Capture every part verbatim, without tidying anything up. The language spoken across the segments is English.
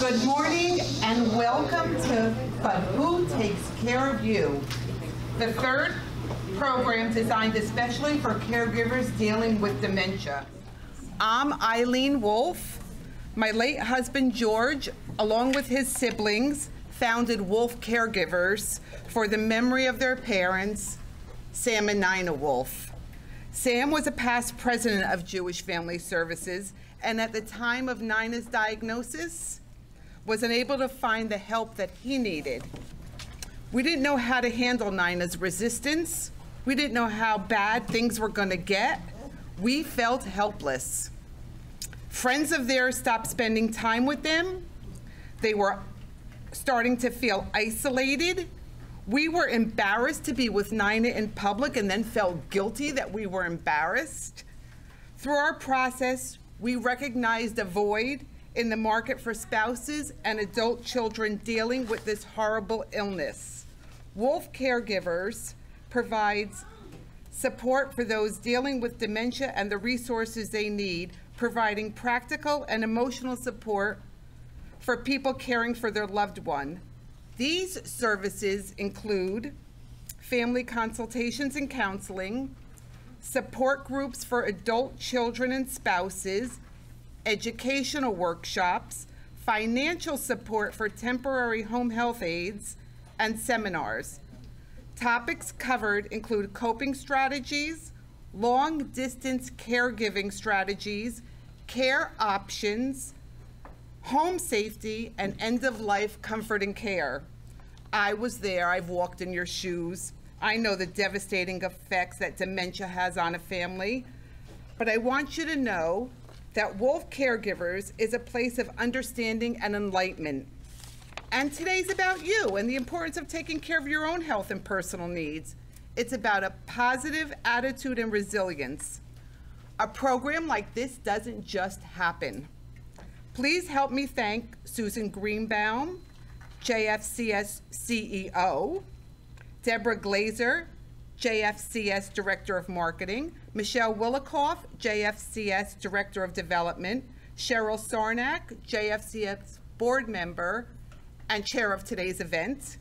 Good morning and welcome to But Who Takes Care of You, the third program designed especially for caregivers dealing with dementia. I'm Eileen Wolf. My late husband George, along with his siblings, founded Wolf Caregivers for the memory of their parents, Sam and Nina Wolf. Sam was a past president of Jewish Family Services, and at the time of Nina's diagnosis, was unable to find the help that he needed. We didn't know how to handle Nina's resistance. We didn't know how bad things were gonna get. We felt helpless. Friends of theirs stopped spending time with them. They were starting to feel isolated. We were embarrassed to be with Nina in public and then felt guilty that we were embarrassed. Through our process, we recognized a void in the market for spouses and adult children dealing with this horrible illness. Wolf Caregivers provides support for those dealing with dementia and the resources they need, providing practical and emotional support for people caring for their loved one. These services include family consultations and counseling, support groups for adult children and spouses, educational workshops, financial support for temporary home health aides, and seminars. Topics covered include coping strategies, long-distance caregiving strategies, care options, home safety, and end-of-life comfort and care. I was there. I've walked in your shoes. I know the devastating effects that dementia has on a family, but I want you to know that Wolf Caregivers is a place of understanding and enlightenment. And today's about you and the importance of taking care of your own health and personal needs. It's about a positive attitude and resilience. A program like this doesn't just happen. Please help me thank Susan Greenbaum, J F C S C E O, Deborah Glazer, J F C S Director of Marketing, Michelle Willikoff, J F C S Director of Development, Cheryl Sarnak, J F C S Board Member and Chair of today's event,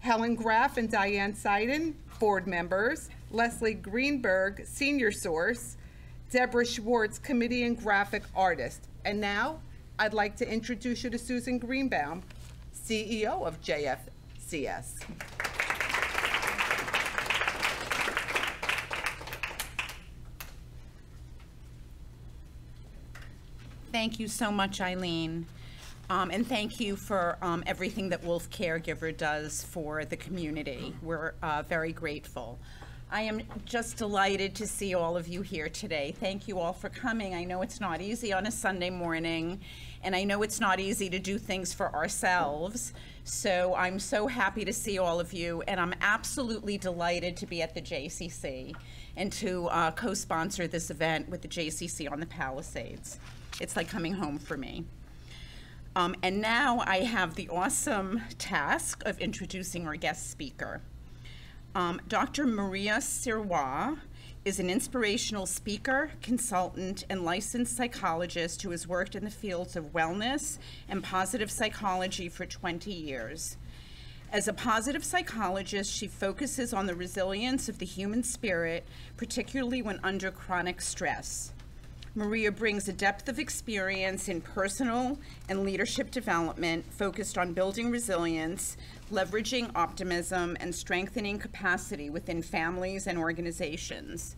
Helen Graff and Diane Seiden, Board Members, Leslie Greenberg, Senior Source, Deborah Schwartz, Committee and Graphic Artist. And now, I'd like to introduce you to Susan Greenbaum, C E O of J F C S. Thank you so much, Eileen. Um, and thank you for um, everything that Wolf Caregiver does for the community. We're uh, very grateful. I am just delighted to see all of you here today. Thank you all for coming. I know it's not easy on a Sunday morning, and I know it's not easy to do things for ourselves. So I'm so happy to see all of you, and I'm absolutely delighted to be at the J C C and to uh, co-sponsor this event with the J C C on the Palisades. It's like coming home for me. Um, and now I have the awesome task of introducing our guest speaker. Um, Doctor Maria Sirois is an inspirational speaker, consultant, and licensed psychologist who has worked in the fields of wellness and positive psychology for twenty years. As a positive psychologist, she focuses on the resilience of the human spirit, particularly when under chronic stress. Maria brings a depth of experience in personal and leadership development focused on building resilience, leveraging optimism, and strengthening capacity within families and organizations.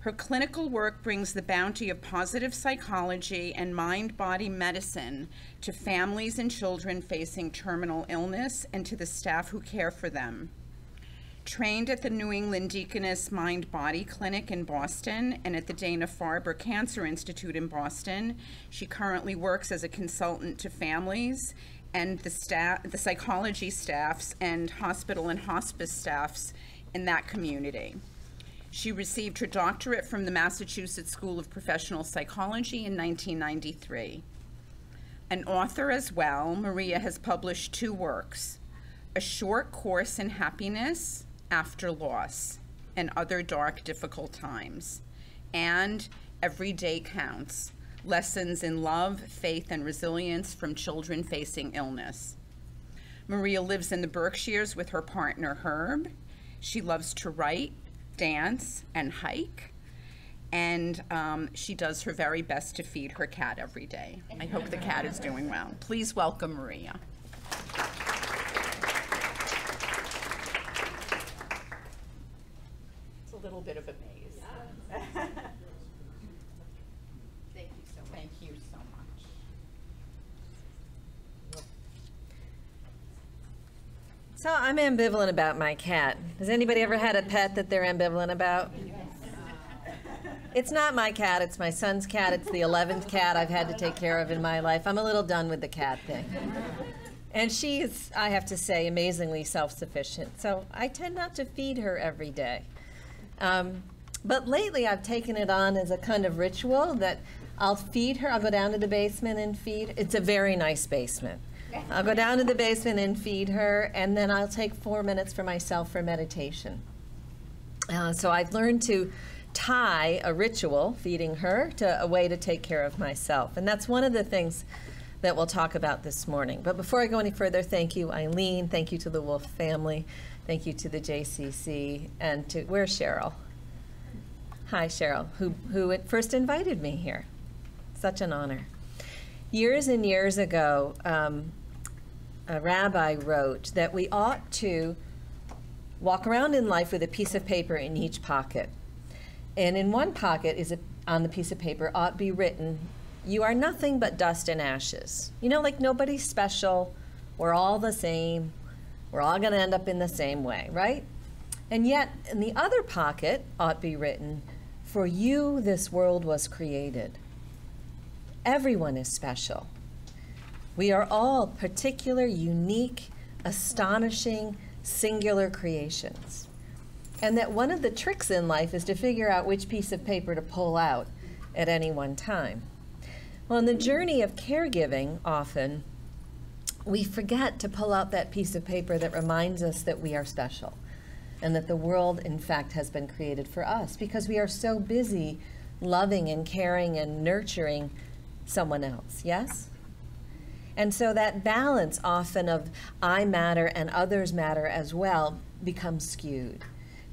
Her clinical work brings the bounty of positive psychology and mind-body medicine to families and children facing terminal illness and to the staff who care for them. Trained at the New England Deaconess Mind Body Clinic in Boston and at the Dana-Farber Cancer Institute in Boston, she currently works as a consultant to families and the staff, the psychology staffs and hospital and hospice staffs in that community. She received her doctorate from the Massachusetts School of Professional Psychology in nineteen ninety-three. An author as well, Maria has published two works, A Short Course in Happiness, After Loss and Other Dark Difficult Times, and Every Day Counts, lessons in love, faith, and resilience from children facing illness. Maria lives in the Berkshires with her partner, Herb. She loves to write, dance, and hike. And um, she does her very best to feed her cat every day. I hope the cat is doing well. Please welcome Maria. It's a little bit of a maze. Yeah. Thank you so much. Thank you so much. So I'm ambivalent about my cat. Has anybody ever had a pet that they're ambivalent about? It's not my cat, it's my son's cat. It's the eleventh cat I've had to take care of in my life. I'm a little done with the cat thing. And she is, I have to say, amazingly self-sufficient. So I tend not to feed her every day. Um, but lately I've taken it on as a kind of ritual that I'll feed her. I'll go down to the basement and feed. It's a very nice basement. I'll go down to the basement and feed her, and then I'll take four minutes for myself for meditation. Uh, so I've learned to tie a ritual, feeding her, to a way to take care of myself. And that's one of the things that we'll talk about this morning. But before I go any further, thank you, Eileen. Thank you to the Wolf family. Thank you to the J C C. And to, where's Cheryl? Hi, Cheryl, who, who first invited me here. Such an honor. Years and years ago, um, a rabbi wrote that we ought to walk around in life with a piece of paper in each pocket. And in one pocket is a, on the piece of paper ought be written, you are nothing but dust and ashes. You know, like nobody's special, we're all the same, we're all gonna end up in the same way, right? And yet in the other pocket ought be written, for you this world was created. Everyone is special. We are all particular, unique, astonishing, singular creations. And that one of the tricks in life is to figure out which piece of paper to pull out at any one time. Well, in the journey of caregiving, often, we forget to pull out that piece of paper that reminds us that we are special and that the world, in fact, has been created for us because we are so busy loving and caring and nurturing someone else, yes? And so that balance often of I matter and others matter as well becomes skewed.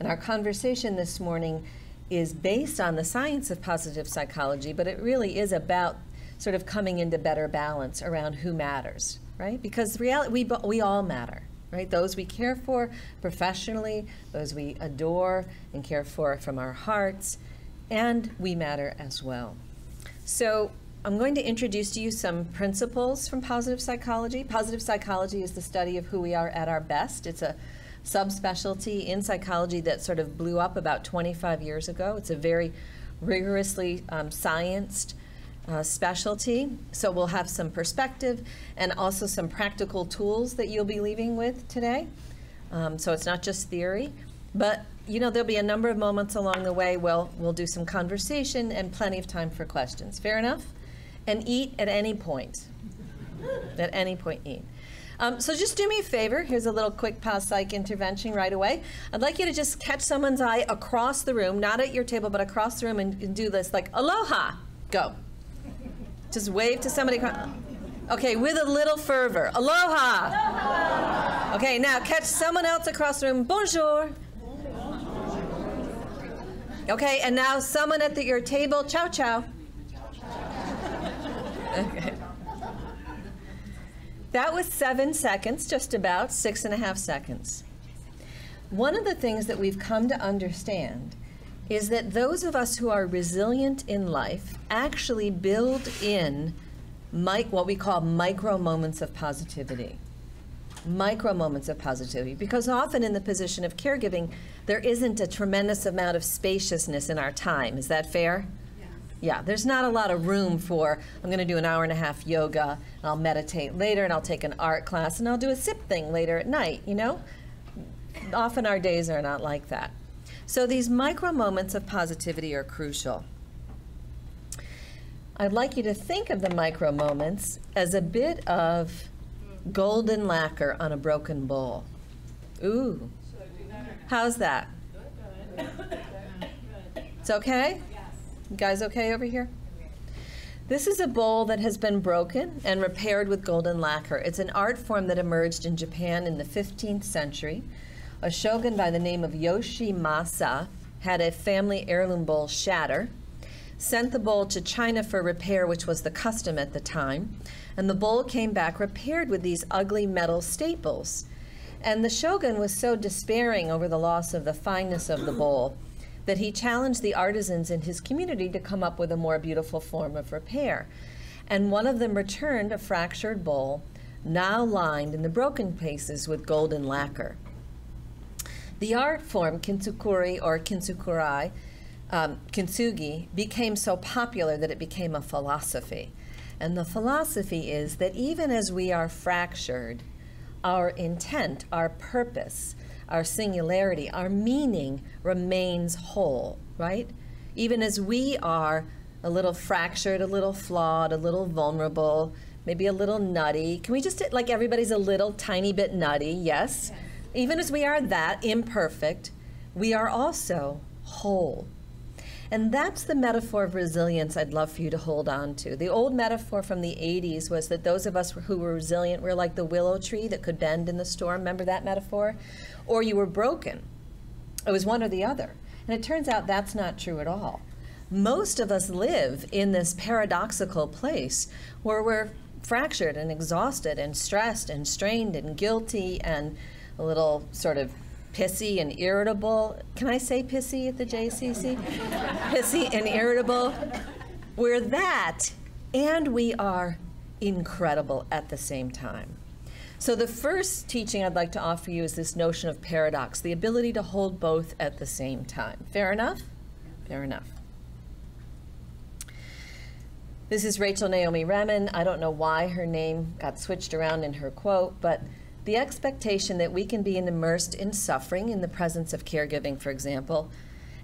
And our conversation this morning is based on the science of positive psychology, but it really is about sort of coming into better balance around who matters, right? Because reality, we, we all matter, right? Those we care for professionally, those we adore and care for from our hearts, and we matter as well. So I'm going to introduce to you some principles from positive psychology. Positive psychology is the study of who we are at our best. It's a subspecialty in psychology that sort of blew up about twenty-five years ago. It's a very rigorously um, scienced uh, specialty. So we'll have some perspective and also some practical tools that you'll be leaving with today. Um, so it's not just theory, but you know, there'll be a number of moments along the way where we'll do some conversation and plenty of time for questions. Fair enough? And eat at any point. At any point, eat. Um, so just do me a favor, here's a little quick pause psych intervention right away. I'd like you to just catch someone's eye across the room, not at your table, but across the room, and do this like, aloha, go. Just wave to somebody. Okay, with a little fervor, aloha. Aloha. Okay, now catch someone else across the room, bonjour. Okay, and now someone at the, your table, ciao, ciao. Okay. That was seven seconds, just about, six and a half seconds. One of the things that we've come to understand is that those of us who are resilient in life actually build in mic what we call micro moments of positivity. Micro moments of positivity, because often in the position of caregiving, there isn't a tremendous amount of spaciousness in our time. Is that fair? Yeah, there's not a lot of room for, I'm gonna do an hour and a half yoga, and I'll meditate later, and I'll take an art class, and I'll do a sip thing later at night, you know? Often our days are not like that. So these micro moments of positivity are crucial. I'd like you to think of the micro moments as a bit of golden lacquer on a broken bowl. Ooh, how's that? It's okay? You guys okay over here? This is a bowl that has been broken and repaired with golden lacquer. It's an art form that emerged in Japan in the fifteenth century. A shogun by the name of Yoshimasa had a family heirloom bowl shatter, sent the bowl to China for repair, which was the custom at the time, and the bowl came back repaired with these ugly metal staples. And the shogun was so despairing over the loss of the fineness of the bowl that he challenged the artisans in his community to come up with a more beautiful form of repair. And one of them returned a fractured bowl, now lined in the broken places with golden lacquer. The art form kintsukuri or kintsukurai, um, kintsugi, became so popular that it became a philosophy. And the philosophy is that even as we are fractured, our intent, our purpose, our singularity, our meaning remains whole, right? Even as we are a little fractured, a little flawed, a little vulnerable, maybe a little nutty. Can we just, like everybody's a little tiny bit nutty, yes? Yes. Even as we are that, imperfect, we are also whole. And that's the metaphor of resilience I'd love for you to hold on to. The old metaphor from the eighties was that those of us who were resilient were like the willow tree that could bend in the storm. Remember that metaphor? Or you were broken. It was one or the other. And it turns out that's not true at all. Most of us live in this paradoxical place where we're fractured and exhausted and stressed and strained and guilty and a little sort of pissy and irritable. Can I say pissy at the J C C? Pissy and irritable. We're that, and we are incredible at the same time. So the first teaching I'd like to offer you is this notion of paradox, the ability to hold both at the same time. Fair enough? Fair enough. This is Rachel Naomi Remen. I don't know why her name got switched around in her quote, but the expectation that we can be immersed in suffering in the presence of caregiving, for example,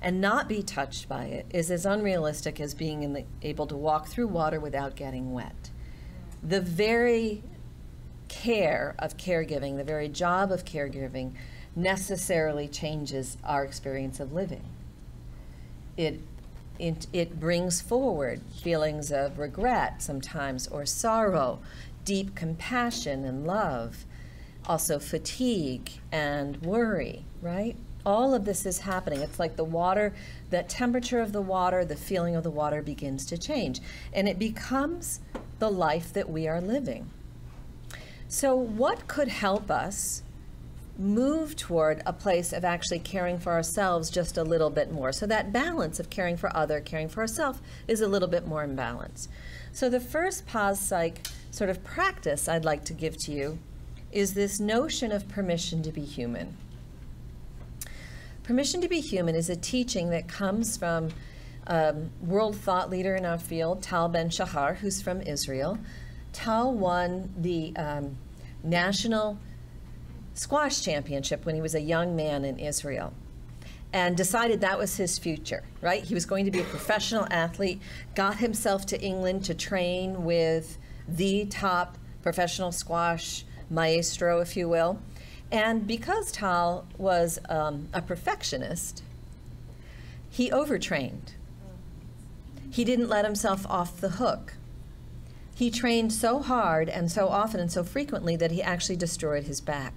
and not be touched by it is as unrealistic as being in the, able to walk through water without getting wet. The very care of caregiving, the very job of caregiving, necessarily changes our experience of living. It, it, it brings forward feelings of regret sometimes, or sorrow, deep compassion and love. Also fatigue and worry, right? All of this is happening. It's like the water, the temperature of the water, the feeling of the water begins to change, and it becomes the life that we are living. So what could help us move toward a place of actually caring for ourselves just a little bit more? So that balance of caring for other, caring for ourselves is a little bit more in balance. So the first pause psych sort of practice I'd like to give to you is this notion of permission to be human. Permission to be human is a teaching that comes from a um, world thought leader in our field, Tal Ben-Shahar, who's from Israel. Tal won the um, national squash championship when he was a young man in Israel and decided that was his future, right? He was going to be a professional athlete, got himself to England to train with the top professional squash maestro, if you will. And because Tal was um, a perfectionist, he overtrained. He didn't let himself off the hook. He trained so hard and so often and so frequently that he actually destroyed his back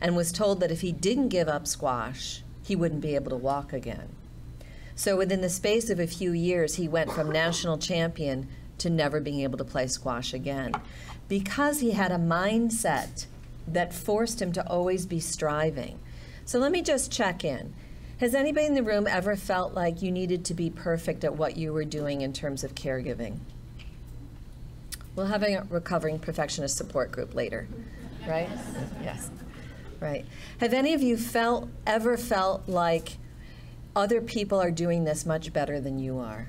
and was told that if he didn't give up squash, he wouldn't be able to walk again. So within the space of a few years, he went from national champion to never being able to play squash again, because he had a mindset that forced him to always be striving. So let me just check in. Has anybody in the room ever felt like you needed to be perfect at what you were doing in terms of caregiving? We'll have a recovering perfectionist support group later, right? Yes, right. Have any of you felt, ever felt like other people are doing this much better than you are?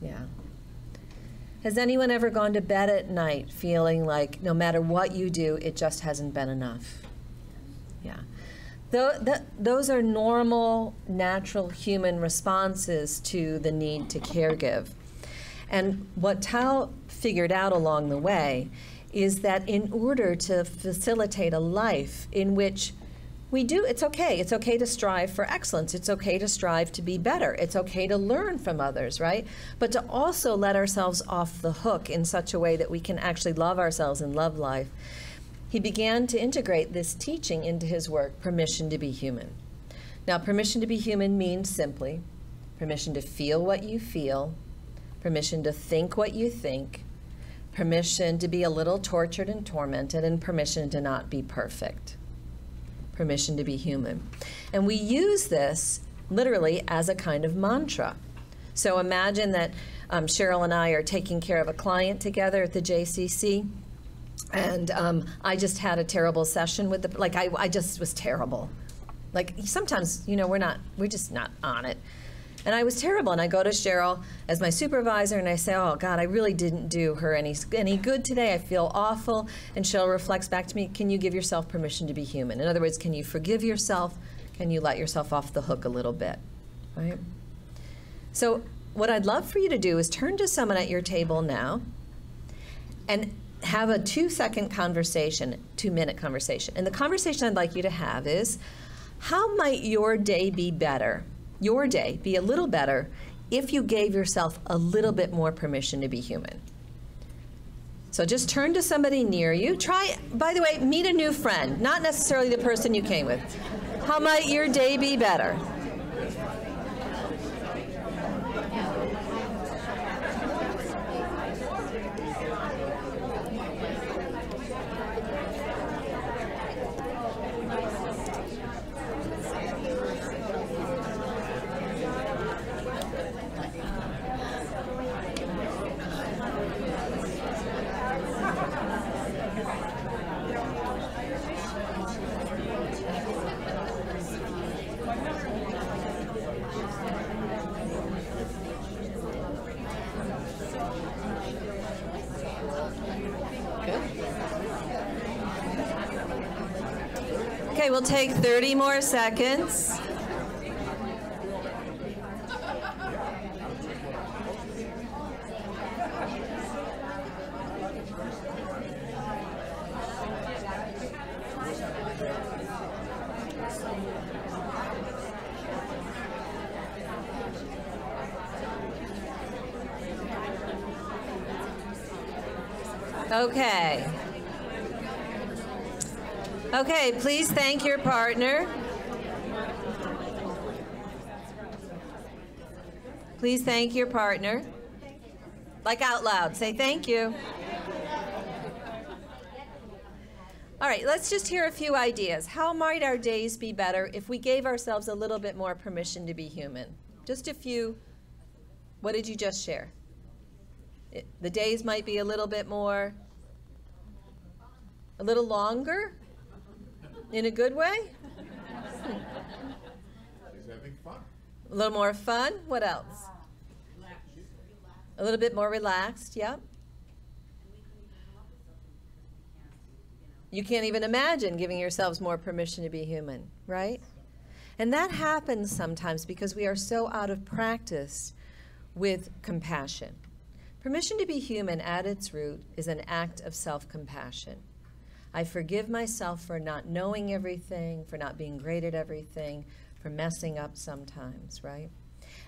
Yeah. Has anyone ever gone to bed at night feeling like no matter what you do, it just hasn't been enough? Yeah. Th th those are normal, natural human responses to the need to caregive. And what Tal figured out along the way is that in order to facilitate a life in which we do, it's okay. It's okay to strive for excellence. It's okay to strive to be better. It's okay to learn from others, right? But to also let ourselves off the hook in such a way that we can actually love ourselves and love life. He began to integrate this teaching into his work, Permission to be Human. Now, permission to be human means simply permission to feel what you feel, permission to think what you think, permission to be a little tortured and tormented, and permission to not be perfect. Permission to be human. And we use this literally as a kind of mantra. So imagine that um, Cheryl and I are taking care of a client together at the J C C, and um, I just had a terrible session with the, like I, I just was terrible. Like sometimes, you know, we're not, we're just not on it. And I was terrible, and I go to Cheryl as my supervisor, and I say, oh God, I really didn't do her any, any good today, I feel awful. And Cheryl reflects back to me, can you give yourself permission to be human? In other words, can you forgive yourself? Can you let yourself off the hook a little bit, right? So what I'd love for you to do is turn to someone at your table now and have a two second conversation, two minute conversation. And the conversation I'd like you to have is, how might your day be better? Your day be a little better if you gave yourself a little bit more permission to be human. So just turn to somebody near you. Try, by the way, meet a new friend, not necessarily the person you came with. How might your day be better? We'll take thirty more seconds. Okay. Okay, please thank your partner. Please thank your partner. Like out loud, say thank you. All right, let's just hear a few ideas. How might our days be better if we gave ourselves a little bit more permission to be human? Just a few. What did you just share? It, the days might be a little bit more, a little longer? In a good way? She's having fun. A little more fun. What else? Relaxed. A little bit more relaxed, yep. You can't even imagine giving yourselves more permission to be human, right? And that happens sometimes because we are so out of practice with compassion. Permission to be human at its root is an act of self-compassion. I forgive myself for not knowing everything, for not being great at everything, for messing up sometimes, right?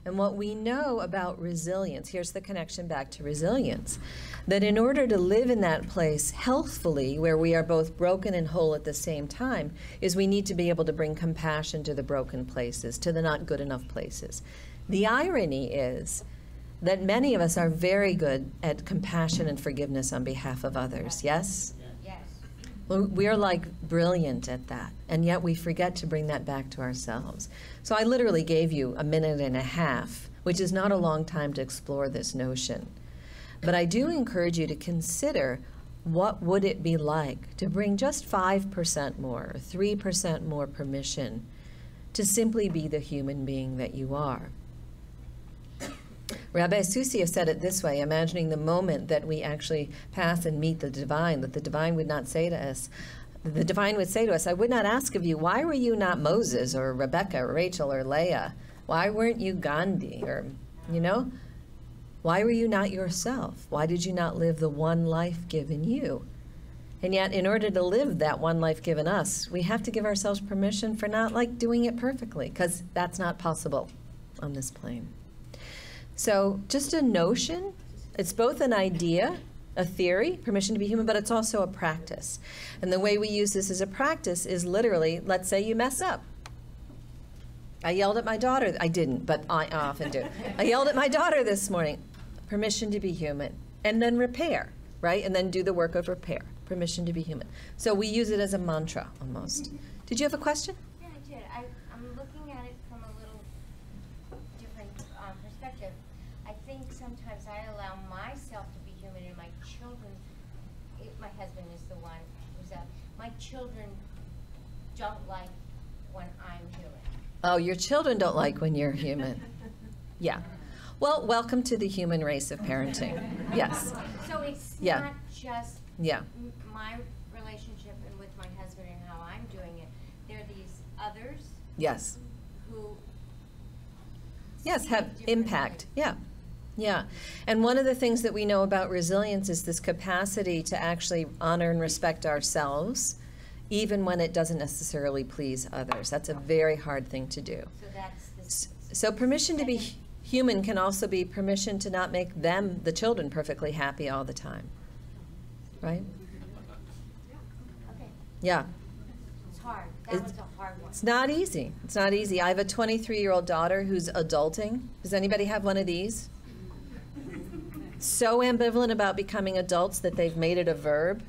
And what we know about resilience, here's the connection back to resilience, that in order to live in that place healthfully, where we are both broken and whole at the same time, is we need to be able to bring compassion to the broken places, to the not good enough places. The irony is that many of us are very good at compassion and forgiveness on behalf of others, yes? We are like brilliant at that, and yet we forget to bring that back to ourselves. So I literally gave you a minute and a half, which is not a long time to explore this notion. But I do encourage you to consider what would it be like to bring just five percent more, or three percent more permission to simply be the human being that you are. Rabbi Susia said it this way, imagining the moment that we actually pass and meet the divine, that the divine would not say to us, the divine would say to us, I would not ask of you, why were you not Moses or Rebecca or Rachel or Leah? Why weren't you Gandhi? Or, you know, why were you not yourself? Why did you not live the one life given you? And yet, in order to live that one life given us, we have to give ourselves permission for not like doing it perfectly, because that's not possible on this plane. So just a notion, it's both an idea, a theory, permission to be human, but it's also a practice. And the way we use this as a practice is literally, let's say you mess up. I yelled at my daughter, I didn't, but I often do. I yelled at my daughter this morning, permission to be human, and then repair, right? And then do the work of repair. Permission to be human. So we use it as a mantra, almost. Did you have a question? Yeah, I did. I, I'm looking at it from a little different um, perspective. I think sometimes I allow myself to be human and my children, it, my husband is the one who's up, my children don't like when I'm human. Oh, your children don't like when you're human. Yeah. Well, welcome to the human race of parenting. Yes. So it's yeah. not just Yeah. my relationship and with my husband and how I'm doing it. There are these others. Yes. Who. Yes, have impact. Yeah. Yeah. And one of the things that we know about resilience is this capacity to actually honor and respect ourselves, even when it doesn't necessarily please others. That's a very hard thing to do. So that's. This, so permission to be human can also be permission to not make them, the children, perfectly happy all the time. Right? Okay. Yeah. It's hard. That it's, was a hard one. It's not easy. It's not easy. I have a twenty-three-year-old daughter who's adulting. Does anybody have one of these? So ambivalent about becoming adults that they've made it a verb.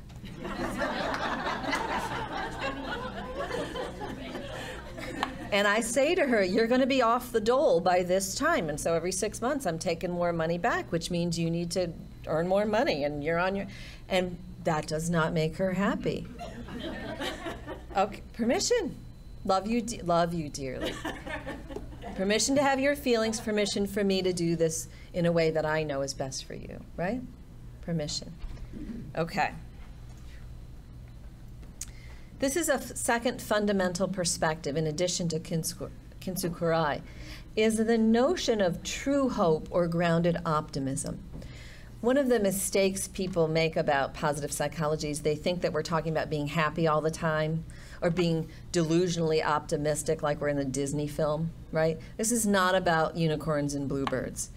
And I say to her, you're going to be off the dole by this time. And so every six months I'm taking more money back, which means you need to earn more money and you're on your... And that does not make her happy. Okay, permission. Love you, de love you dearly. Permission to have your feelings, permission for me to do this in a way that I know is best for you, right? Permission. Okay. This is a f second fundamental perspective, in addition to kintsugi, is the notion of true hope or grounded optimism. One of the mistakes people make about positive psychology is they think that we're talking about being happy all the time or being delusionally optimistic like we're in a Disney film, right? This is not about unicorns and bluebirds.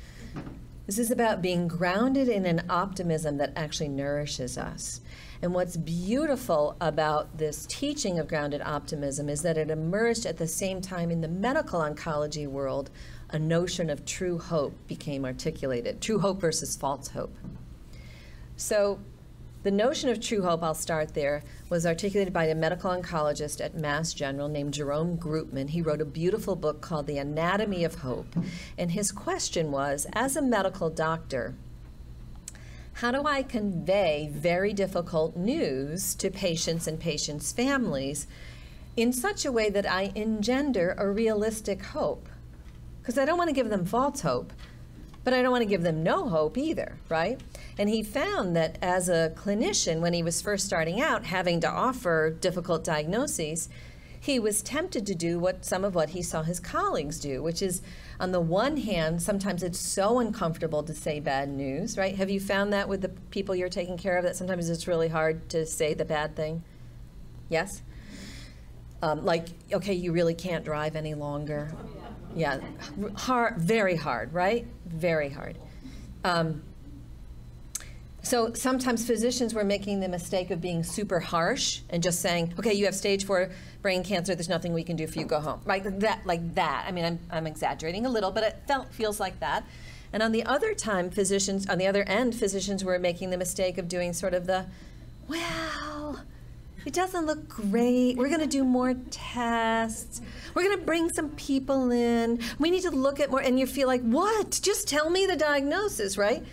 This is about being grounded in an optimism that actually nourishes us. And what's beautiful about this teaching of grounded optimism is that it emerged at the same time in the medical oncology world. A notion of true hope became articulated. True hope versus false hope. So the notion of true hope, I'll start there, was articulated by a medical oncologist at Mass General named Jerome Groopman. He wrote a beautiful book called The Anatomy of Hope. And his question was, as a medical doctor, how do I convey very difficult news to patients and patients' families in such a way that I engender a realistic hope? Because I don't want to give them false hope, but I don't want to give them no hope either, right? And he found that as a clinician, when he was first starting out, having to offer difficult diagnoses, he was tempted to do what some of what he saw his colleagues do, which is, on the one hand, sometimes it's so uncomfortable to say bad news, right? Have you found that with the people you're taking care of, that sometimes it's really hard to say the bad thing? Yes? Um, like, okay, you really can't drive any longer. Yeah, hard, very hard, right? Very hard. Um, so sometimes physicians were making the mistake of being super harsh and just saying, okay, you have stage four brain cancer, there's nothing we can do for you, go home. Like that, like that. I mean, I'm, I'm exaggerating a little, but it felt, feels like that. And on the other time, physicians, on the other end, physicians were making the mistake of doing sort of the, well, it doesn't look great. We're going to do more tests. We're going to bring some people in. We need to look at more. And you feel like, what? Just tell me the diagnosis, right?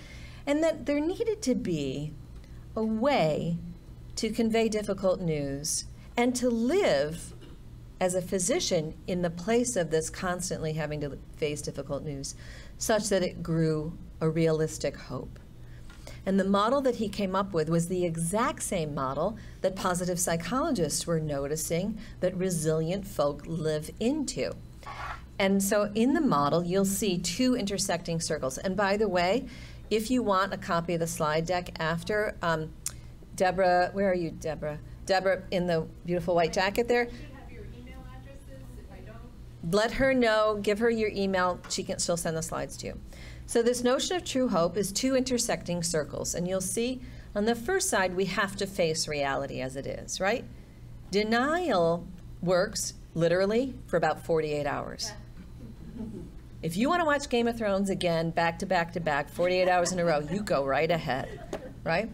And that there needed to be a way to convey difficult news and to live as a physician in the place of this constantly having to face difficult news, such that it grew a realistic hope. And the model that he came up with was the exact same model that positive psychologists were noticing that resilient folk live into. And so in the model, you'll see two intersecting circles. And by the way, if you want a copy of the slide deck after, um, Deborah, where are you, Deborah? Deborah in the beautiful white jacket there. Let her know, give her your email, she can, she'll send the slides to you. So this notion of true hope is two intersecting circles, and you'll see on the first side we have to face reality as it is, right? Denial works literally for about forty-eight hours. Yeah. If you want to watch Game of Thrones again, back to back to back, forty-eight hours in a row, you go right ahead, right?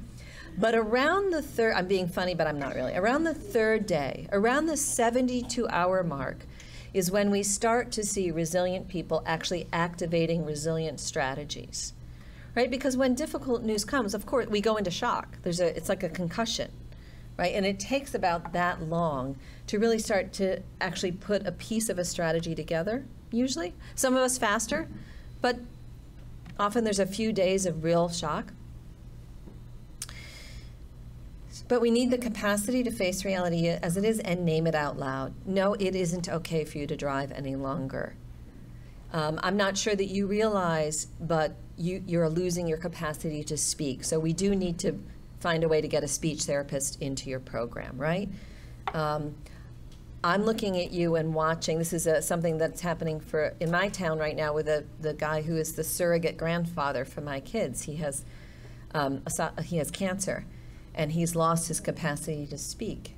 But around the third, I'm being funny, but I'm not really, around the third day, around the seventy-two hour mark, is when we start to see resilient people actually activating resilient strategies, right? Because when difficult news comes, of course, we go into shock. There's a, it's like a concussion, right? And it takes about that long to really start to actually put a piece of a strategy together, usually. Some of us faster, but often there's a few days of real shock. But we need the capacity to face reality as it is and name it out loud. No, it isn't okay for you to drive any longer. Um, I'm not sure that you realize, but you, you're losing your capacity to speak. So we do need to find a way to get a speech therapist into your program, right? Um, I'm looking at you and watching. This is a, something that's happening for in my town right now with a, the guy who is the surrogate grandfather for my kids. He has, um, he has cancer. And he's lost his capacity to speak.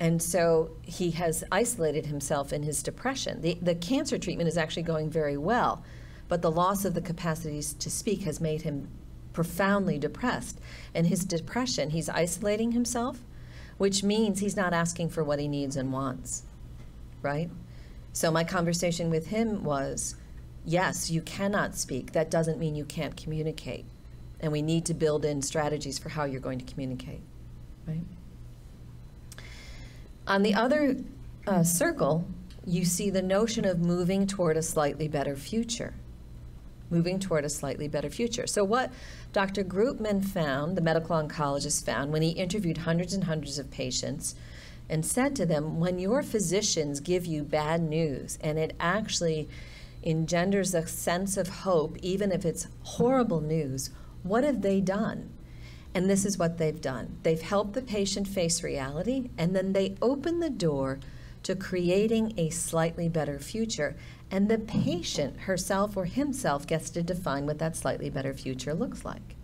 And so he has isolated himself in his depression. The, the cancer treatment is actually going very well, but the loss of the capacities to speak has made him profoundly depressed. And his depression, he's isolating himself, which means he's not asking for what he needs and wants, right? So my conversation with him was, yes, you cannot speak. That doesn't mean you can't communicate. And we need to build in strategies for how you're going to communicate, right? On the other uh, circle, you see the notion of moving toward a slightly better future, moving toward a slightly better future. So what Doctor Groopman found, the medical oncologist found, when he interviewed hundreds and hundreds of patients and said to them, when your physicians give you bad news and it actually engenders a sense of hope, even if it's horrible news, what have they done? And this is what they've done. They've helped the patient face reality, and then they open the door to creating a slightly better future. And the patient herself or himself gets to define what that slightly better future looks like.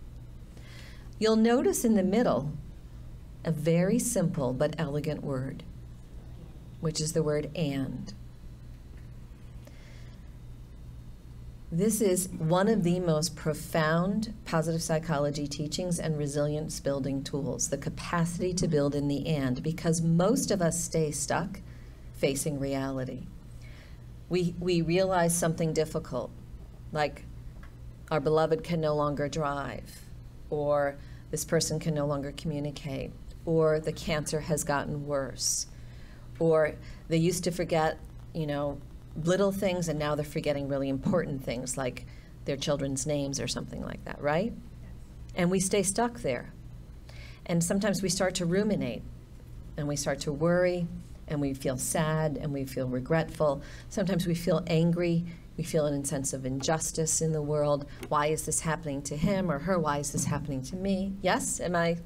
You'll notice in the middle a very simple but elegant word, which is the word and. This is one of the most profound positive psychology teachings and resilience building tools, the capacity to build in the and, because most of us stay stuck facing reality. We, we realize something difficult, like our beloved can no longer drive, or this person can no longer communicate, or the cancer has gotten worse, or they used to forget, you know, little things, and now they're forgetting really important things like their children's names or something like that, right? And we stay stuck there. And sometimes we start to ruminate, and we start to worry, and we feel sad, and we feel regretful. Sometimes we feel angry. We feel an sense of injustice in the world. Why is this happening to him or her? Why is this happening to me? Yes? Am I?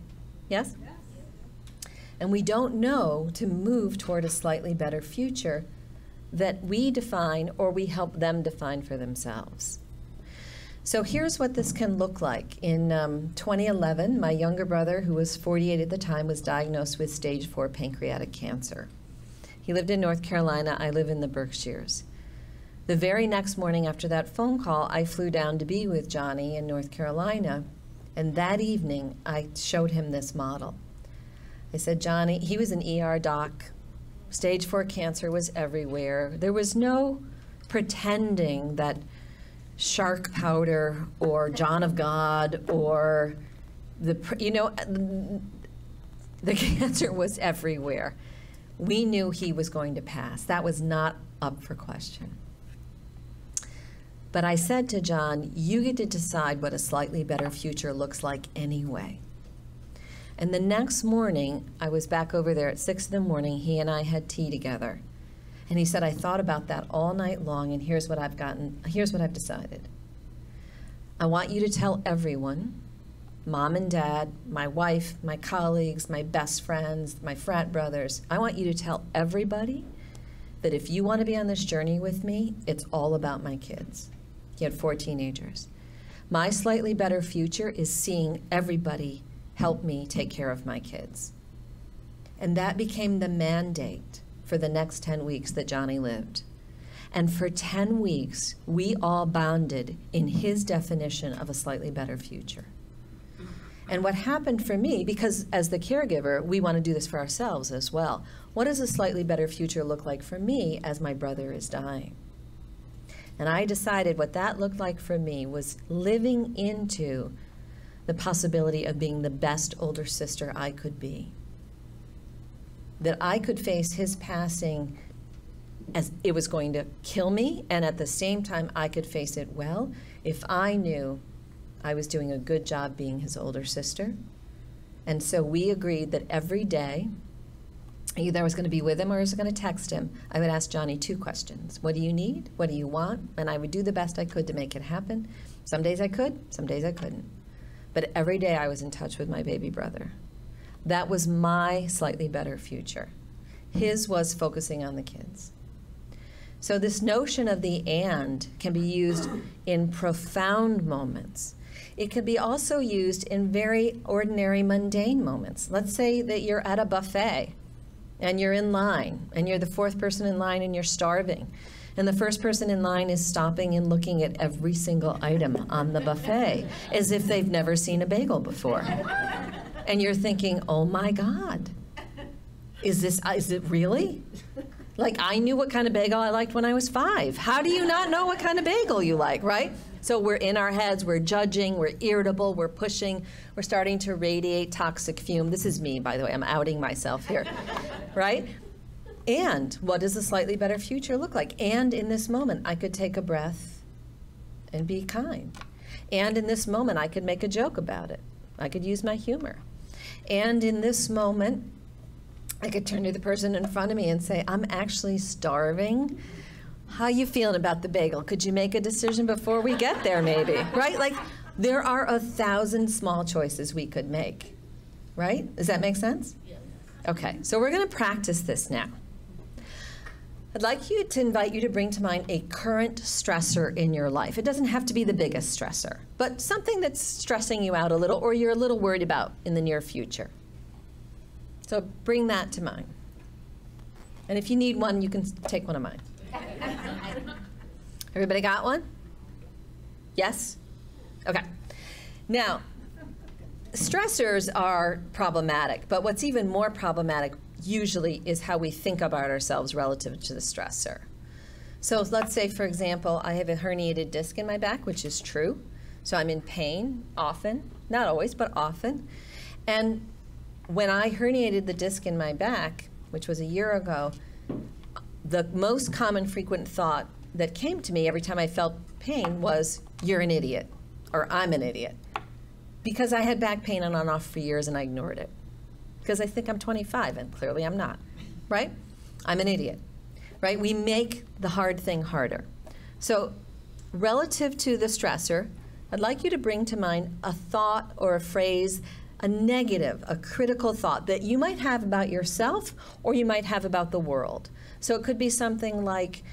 Yes? Yes. And we don't know to move toward a slightly better future that we define or we help them define for themselves. So here's what this can look like. In um, twenty eleven, my younger brother, who was forty-eight at the time, was diagnosed with stage four pancreatic cancer. He lived in North Carolina, I live in the Berkshires. The very next morning after that phone call, I flew down to be with Johnny in North Carolina, and that evening I showed him this model. I said, Johnny, he was an E R doc. Stage four cancer was everywhere. There was no pretending that shark powder or John of God or the, you know, the cancer was everywhere. We knew he was going to pass. That was not up for question. But I said to John, you get to decide what a slightly better future looks like anyway. And the next morning, I was back over there at six in the morning, he and I had tea together. And he said, I thought about that all night long, and here's what I've gotten, here's what I've decided. I want you to tell everyone mom and dad, my wife, my colleagues, my best friends, my frat brothers. I want you to tell everybody that if you want to be on this journey with me, it's all about my kids. He had four teenagers. My slightly better future is seeing everybody help me take care of my kids. And that became the mandate for the next ten weeks that Johnny lived. And for ten weeks, we all bonded in his definition of a slightly better future. And what happened for me, because as the caregiver, we want to do this for ourselves as well. What does a slightly better future look like for me as my brother is dying? And I decided what that looked like for me was living into the possibility of being the best older sister I could be. That I could face his passing as it was going to kill me, and at the same time I could face it well if I knew I was doing a good job being his older sister. And so we agreed that every day, either I was going to be with him or I was going to text him, I would ask Johnny two questions. What do you need? What do you want? And I would do the best I could to make it happen. Some days I could, some days I couldn't. But every day I was in touch with my baby brother. That was my slightly better future. His was focusing on the kids. So this notion of the and can be used in profound moments. It could be also used in very ordinary, mundane moments. Let's say that you're at a buffet and you're in line and you're the fourth person in line and you're starving. And the first person in line is stopping and looking at every single item on the buffet as if they've never seen a bagel before. And you're thinking, oh my God, is this, is it really? Like, I knew what kind of bagel I liked when I was five. How do you not know what kind of bagel you like, right? So we're in our heads, we're judging, we're irritable, we're pushing, we're starting to radiate toxic fume. This is me, by the way, I'm outing myself here, right? And what does a slightly better future look like? And in this moment, I could take a breath and be kind. And in this moment, I could make a joke about it. I could use my humor. And in this moment, I could turn to the person in front of me and say, I'm actually starving. How you feeling about the bagel? Could you make a decision before we get there maybe, right? Like, there are a thousand small choices we could make, right? Does that make sense? Yes. Okay, so we're gonna practice this now. I'd like you to invite you to bring to mind a current stressor in your life. It doesn't have to be the biggest stressor, but something that's stressing you out a little or you're a little worried about in the near future. So bring that to mind. And if you need one, you can take one of mine. Everybody got one? Yes? Okay. Now, stressors are problematic, but what's even more problematic usually is how we think about ourselves relative to the stressor. So let's say, for example, I have a herniated disc in my back, which is true. So I'm in pain often, not always, but often. And when I herniated the disc in my back, which was a year ago, the most common frequent thought that came to me every time I felt pain was, you're an idiot, or I'm an idiot. Because I had back pain on and off for years and I ignored it. Because I think I'm twenty-five and clearly I'm not, right? I'm an idiot, right? We make the hard thing harder. So relative to the stressor, I'd like you to bring to mind a thought or a phrase, a negative, a critical thought that you might have about yourself or you might have about the world. So it could be something like,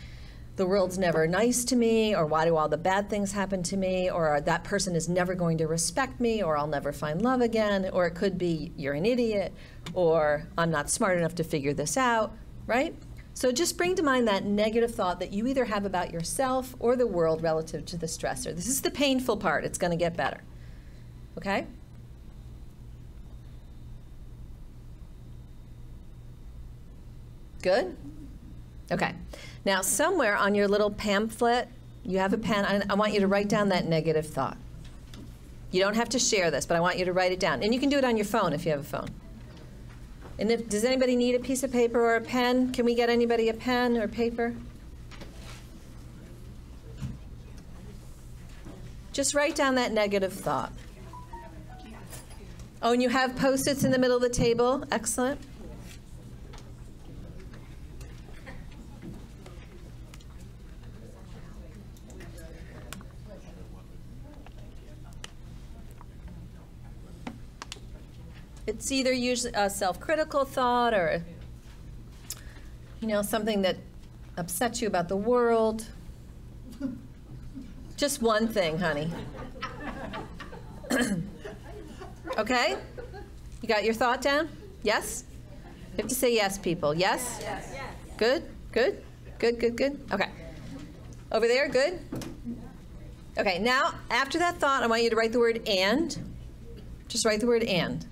the world's never nice to me, or why do all the bad things happen to me, or that person is never going to respect me, or I'll never find love again, or it could be, you're an idiot, or I'm not smart enough to figure this out, right? So just bring to mind that negative thought that you either have about yourself or the world relative to the stressor. This is the painful part, it's gonna get better, okay? Good? Okay. Now, somewhere on your little pamphlet, you have a pen. I, I want you to write down that negative thought. You don't have to share this, but I want you to write it down. And you can do it on your phone if you have a phone. And if, does anybody need a piece of paper or a pen? Can we get anybody a pen or paper? Just write down that negative thought. Oh, and you have Post-its in the middle of the table. Excellent. It's either usually a self-critical thought or, you know, something that upsets you about the world. Just one thing, honey. Okay? You got your thought down? Yes? You have to say yes, people. Yes? Yes. Good? Good? Good, good, good? Okay. Over there, good? Okay, now, after that thought, I want you to write the word and. Just write the word and.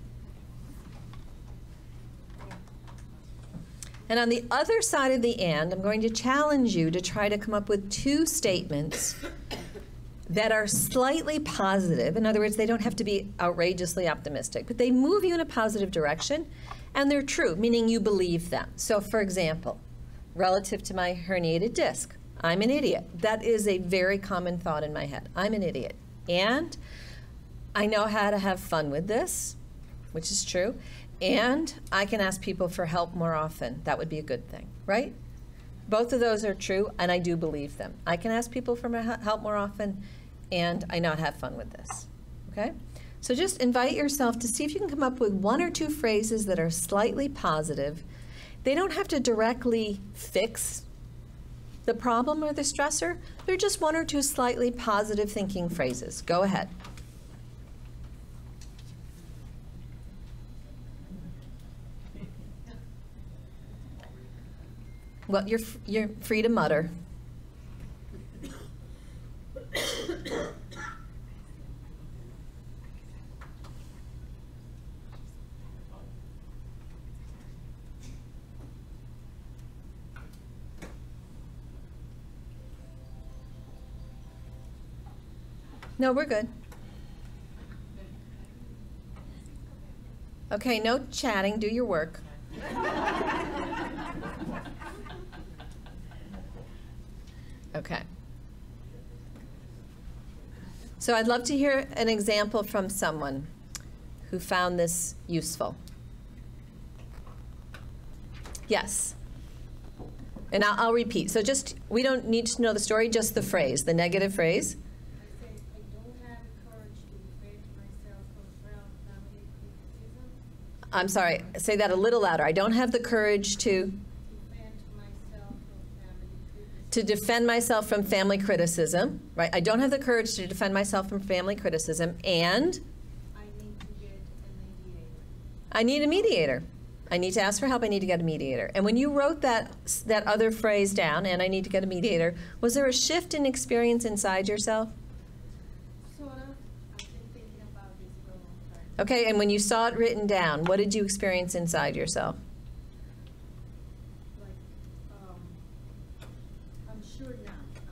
And on the other side of the and, I'm going to challenge you to try to come up with two statements that are slightly positive. In other words, they don't have to be outrageously optimistic, but they move you in a positive direction, and they're true, meaning you believe them. So for example, relative to my herniated disc, I'm an idiot. That is a very common thought in my head. I'm an idiot. And I know how to have fun with this, which is true. And I can ask people for help more often. That would be a good thing, right? Both of those are true, and I do believe them. I can ask people for help more often, and I not have fun with this, okay? So just invite yourself to see if you can come up with one or two phrases that are slightly positive. They don't have to directly fix the problem or the stressor. They're just one or two slightly positive thinking phrases. Go ahead. Well, you're, you're free to mutter. No, we're good. Okay, no chatting, do your work. Okay. So I'd love to hear an example from someone who found this useful. Yes. And I'll, I'll repeat. So just, we don't need to know the story, just the phrase, the negative phrase. I say, I don't have courage to defend myself from well founded criticism. I'm sorry, say that a little louder. I don't have the courage to... to defend myself from family criticism, right? I don't have the courage to defend myself from family criticism, and? I need to get a mediator. I need a mediator. I need to ask for help, I need to get a mediator. And when you wrote that, that other phrase down, and I need to get a mediator, was there a shift in experience inside yourself? Sort of. I've been thinking about this for a long time. Okay, and when you saw it written down, what did you experience inside yourself?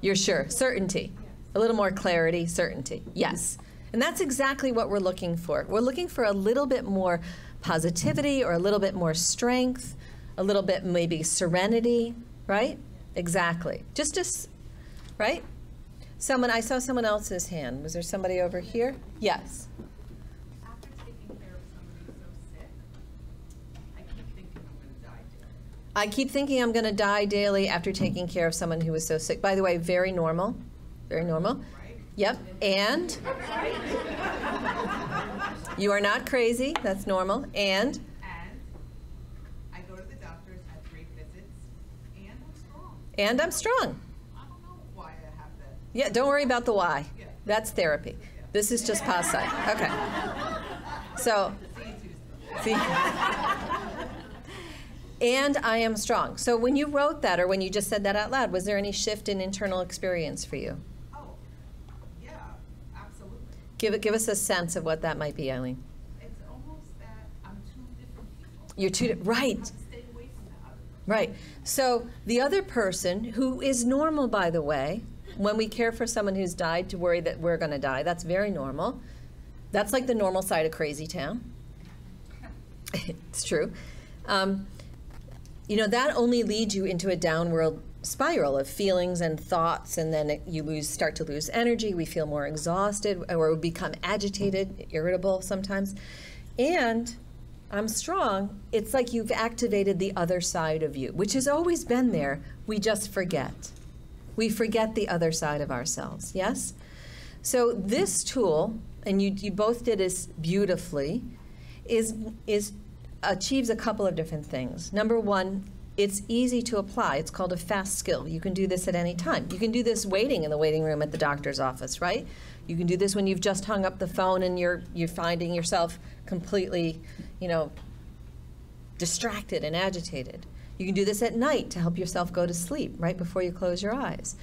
You're sure. Certainty. A little more clarity, certainty. Yes. And that's exactly what we're looking for. We're looking for a little bit more positivity or a little bit more strength, a little bit maybe serenity, right? Exactly. Just as, right? Someone, I saw someone else's hand. Was there somebody over here? Yes. After taking care of somebody so sick, I keep thinking I'm going to die today. I keep thinking I'm going to die daily after taking care of someone who was so sick. By the way, very normal, very normal. Right. Yep, and you are not crazy, that's normal, and? And I go to the doctors, have three visits, and I'm strong. And I'm strong. I don't know why I have that. Yeah, don't worry about the why. Yeah. That's therapy. Yeah. This is just past side. Okay. So, see. And I am strong. So when you wrote that, or when you just said that out loud, was there any shift in internal experience for you? Oh, yeah, absolutely. Give it, give us a sense of what that might be, Eileen. It's almost that I'm two different people. You're two, right. I have to stay away from the other person. Right. So the other person, who is normal, by the way, when we care for someone who's died, to worry that we're going to die, that's very normal. That's like the normal side of crazy town. It's true. Um, You know, that only leads you into a downward spiral of feelings and thoughts, and then it, you lose, start to lose energy, we feel more exhausted, or we become agitated, irritable sometimes. And I'm strong, it's like you've activated the other side of you, which has always been there, we just forget. We forget the other side of ourselves, yes? So this tool, and you, you both did this beautifully, is, is achieves a couple of different things. Number one, it's easy to apply. It's called a fast skill. You can do this at any time. You can do this waiting in the waiting room at the doctor's office, right? You can do this when you've just hung up the phone and you're, you're finding yourself completely, you know, distracted and agitated. You can do this at night to help yourself go to sleep, right before you close your eyes.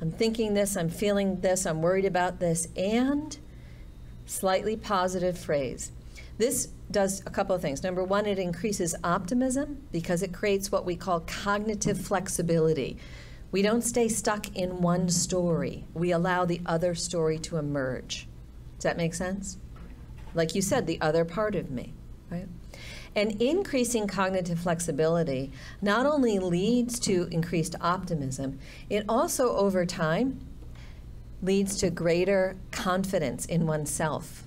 I'm thinking this, I'm feeling this, I'm worried about this, and slightly positive phrase. This does a couple of things. Number one, it increases optimism because it creates what we call cognitive flexibility. We don't stay stuck in one story. We allow the other story to emerge. Does that make sense? Like you said, the other part of me, right? And increasing cognitive flexibility not only leads to increased optimism, it also over time leads to greater confidence in oneself,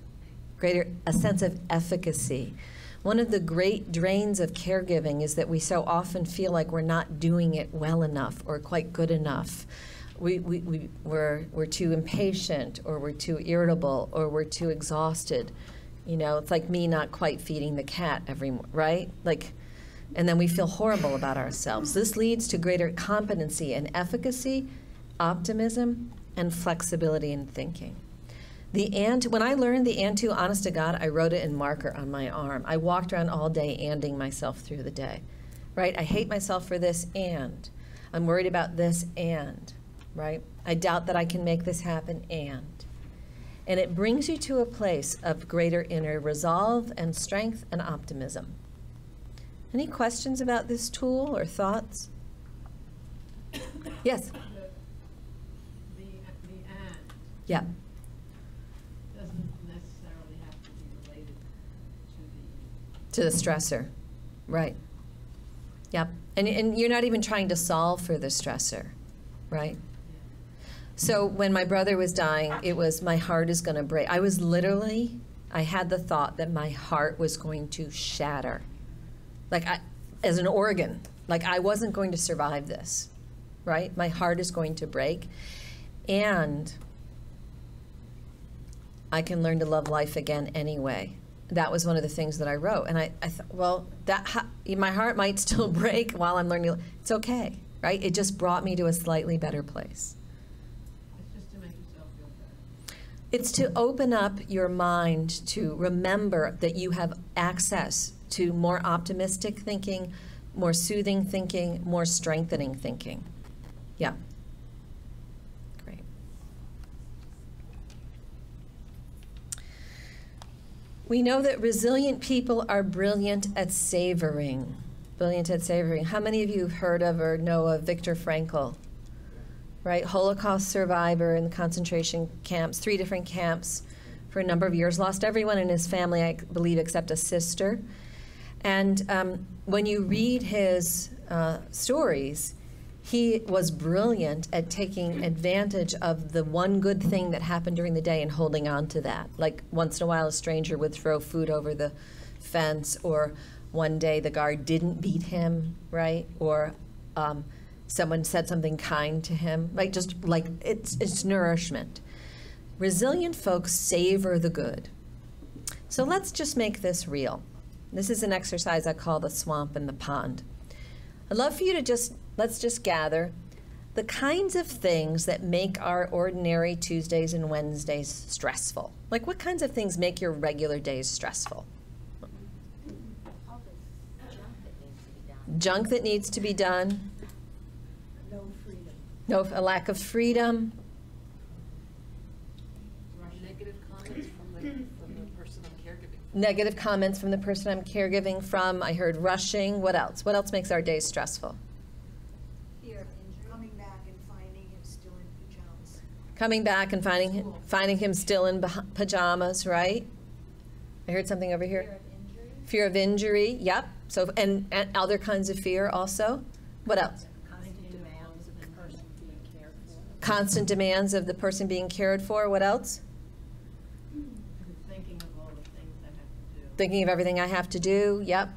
greater a sense of efficacy. One of the great drains of caregiving is that we so often feel like we're not doing it well enough or quite good enough. We, we, we, we're, we're too impatient, or we're too irritable, or we're too exhausted. You know, it's like me not quite feeding the cat every morning, right? Like, and then we feel horrible about ourselves. This leads to greater competency and efficacy, optimism, and flexibility in thinking. The and, when I learned the and to, honest to God, I wrote it in marker on my arm. I walked around all day anding myself through the day, right? I hate myself for this and. I'm worried about this and, right? I doubt that I can make this happen and. And it brings you to a place of greater inner resolve and strength and optimism. Any questions about this tool or thoughts? Yes? The, the, the and. Yeah. To the stressor, right? Yep. And, and you're not even trying to solve for the stressor, right? So when my brother was dying, it was my heart is going to break. I was literally, I had the thought that my heart was going to shatter, like I, as an organ, like I wasn't going to survive this, right? My heart is going to break, and I can learn to love life again anyway. That was one of the things that I wrote. And I, I thought, well, that ha my heart might still break while I'm learning. It's okay, right? It just brought me to a slightly better place. It's just to make yourself feel better. It's to open up your mind to remember that you have access to more optimistic thinking, more soothing thinking, more strengthening thinking. Yeah. We know that resilient people are brilliant at savoring. Brilliant at savoring. How many of you have heard of or know of Viktor Frankl? Right, Holocaust survivor in the concentration camps, three different camps for a number of years. Lost everyone in his family, I believe, except a sister. And um, when you read his uh, stories, he was brilliant at taking advantage of the one good thing that happened during the day and holding on to that. Like once in a while, a stranger would throw food over the fence, or one day the guard didn't beat him, right? Or um, someone said something kind to him, like just like it's, it's nourishment. Resilient folks savor the good. So let's just make this real. This is an exercise I call the swamp and the pond. I'd love for you to just, let's just gather the kinds of things that make our ordinary Tuesdays and Wednesdays stressful. Like what kinds of things make your regular days stressful? All this junk that needs to be done. Junk that needs to be done. No freedom. No, a lack of freedom. Negative comments from the, from the person I'm caregiving from. Negative comments from the person I'm caregiving from. I heard rushing. What else? What else makes our days stressful? Coming back and finding him, finding him still in pajamas, right? I heard something over here. Fear of injury. Fear of injury, yep. So, and, and other kinds of fear also. What else? Constant demands of the person being cared for. Constant demands of the person being cared for. What else? Thinking of all the things I have to do. Thinking of everything I have to do, yep.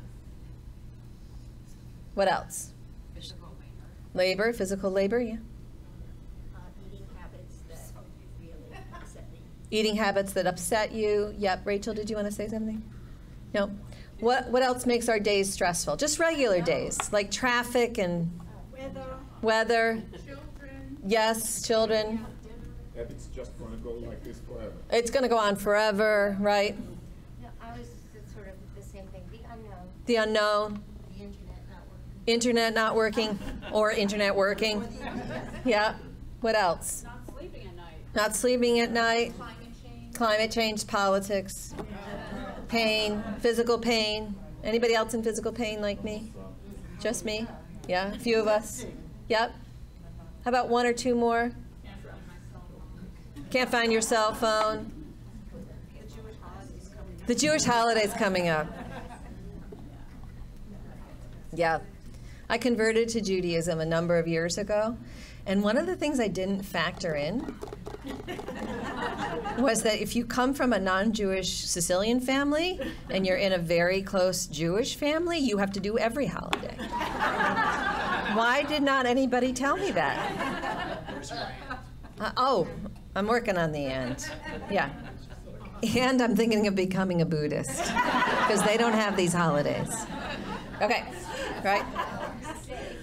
What else? Physical labor. Labor, physical labor, yeah. Eating habits that upset you. Yep. Rachel, did you want to say something? You know, what what else makes our days stressful? Just regular days, like traffic and weather. Weather. Children. Yes, children. That it's just going to go like this forever. It's going to go on forever, right? No, I was just sort of the same thing. The unknown. The unknown. The internet not working. Internet not working, or internet working. Or yeah. What else? Not sleeping at night. Not sleeping at night. Climate change. Climate change, politics. Yeah. Pain, physical pain. Anybody else in physical pain like me? Just me? Yeah, a few of us. Yep. How about one or two more? Can't find your cell phone. The Jewish holiday's coming up. Yeah. I converted to Judaism a number of years ago, and one of the things I didn't factor in was that if you come from a non-Jewish Sicilian family and you're in a very close Jewish family, you have to do every holiday. Why did not anybody tell me that? Uh, oh, I'm working on the end. Yeah. And I'm thinking of becoming a Buddhist because they don't have these holidays. Okay, right?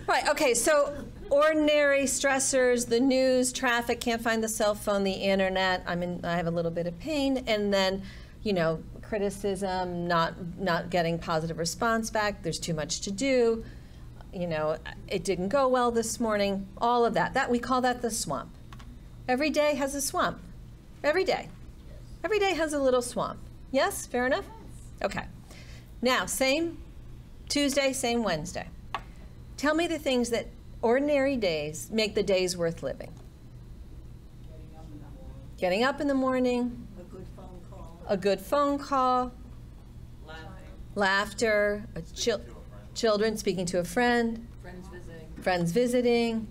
Right, okay, so ordinary stressors, the news, traffic, can't find the cell phone, the internet, I'm in, I have a little bit of pain, and then, you know, criticism, not, not getting positive response back, there's too much to do, you know, it didn't go well this morning, all of that. That we call that the swamp. Every day has a swamp. Every day. Every day has a little swamp. Yes? Fair enough? Okay. Now, same Tuesday, same Wednesday. Tell me the things that ordinary days make the days worth living. Getting up in the morning. Getting up in the morning. A good phone call. A good phone call. Laughing. Laughter. A chil children speaking to a friend. Friends visiting. Friends visiting.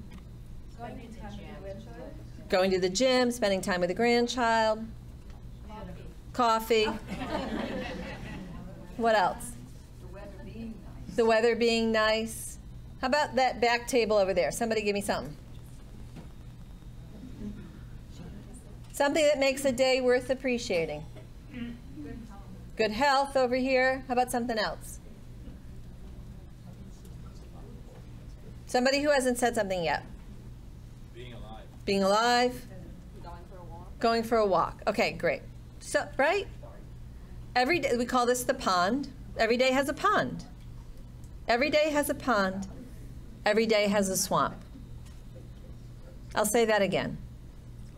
Going to, time with the Going to the gym. Spending time with a grandchild. Coffee. Coffee. What else? The weather being nice. The weather being nice. How about that back table over there? Somebody give me something. Something that makes a day worth appreciating. Good health over here. How about something else? Somebody who hasn't said something yet. Being alive. Being alive. Going for a walk. Going for a walk. Okay, great. So, right? Every day, we call this the pond. Every day has a pond. Every day has a pond. Every day has a swamp. I'll say that again.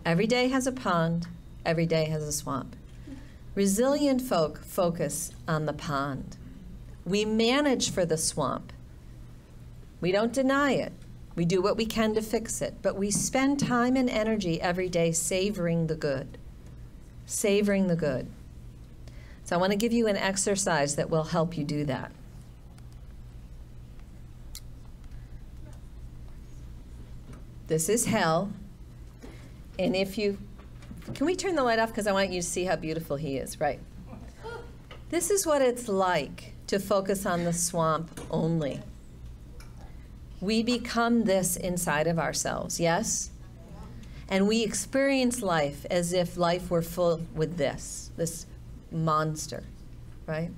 Every day has a pond. Every day has a swamp. Resilient folk focus on the pond. We manage for the swamp. We don't deny it. We do what we can to fix it, but we spend time and energy every day savoring the good. Savoring the good. So I want to give you an exercise that will help you do that. This is hell, and if you, can we turn the light off because I want you to see how beautiful he is, right? This is what it's like to focus on the swamp only. We become this inside of ourselves, yes? And we experience life as if life were full with this, this monster, right?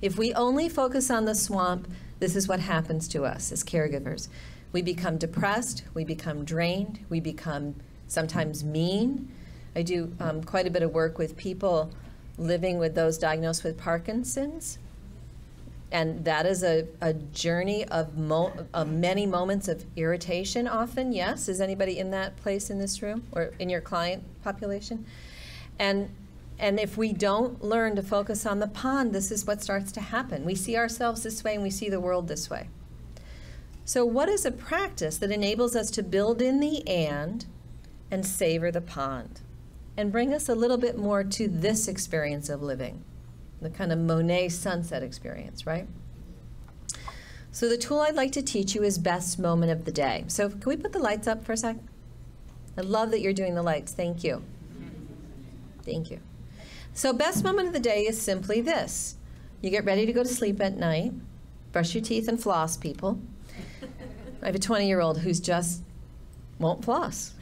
If we only focus on the swamp, this is what happens to us as caregivers. We become depressed, we become drained, we become sometimes mean. I do um, quite a bit of work with people living with those diagnosed with Parkinson's. And that is a, a journey of, mo of many moments of irritation often, yes? Is anybody in that place in this room or in your client population? And, and if we don't learn to focus on the pond, this is what starts to happen. We see ourselves this way and we see the world this way. So what is a practice that enables us to build in the and and savor the pond and bring us a little bit more to this experience of living, the kind of Monet sunset experience, right? So the tool I'd like to teach you is best moment of the day. So can we put the lights up for a sec? I love that you're doing the lights. Thank you. Thank you. So best moment of the day is simply this. You get ready to go to sleep at night, brush your teeth and floss, people. I have a twenty-year-old who's just won't floss.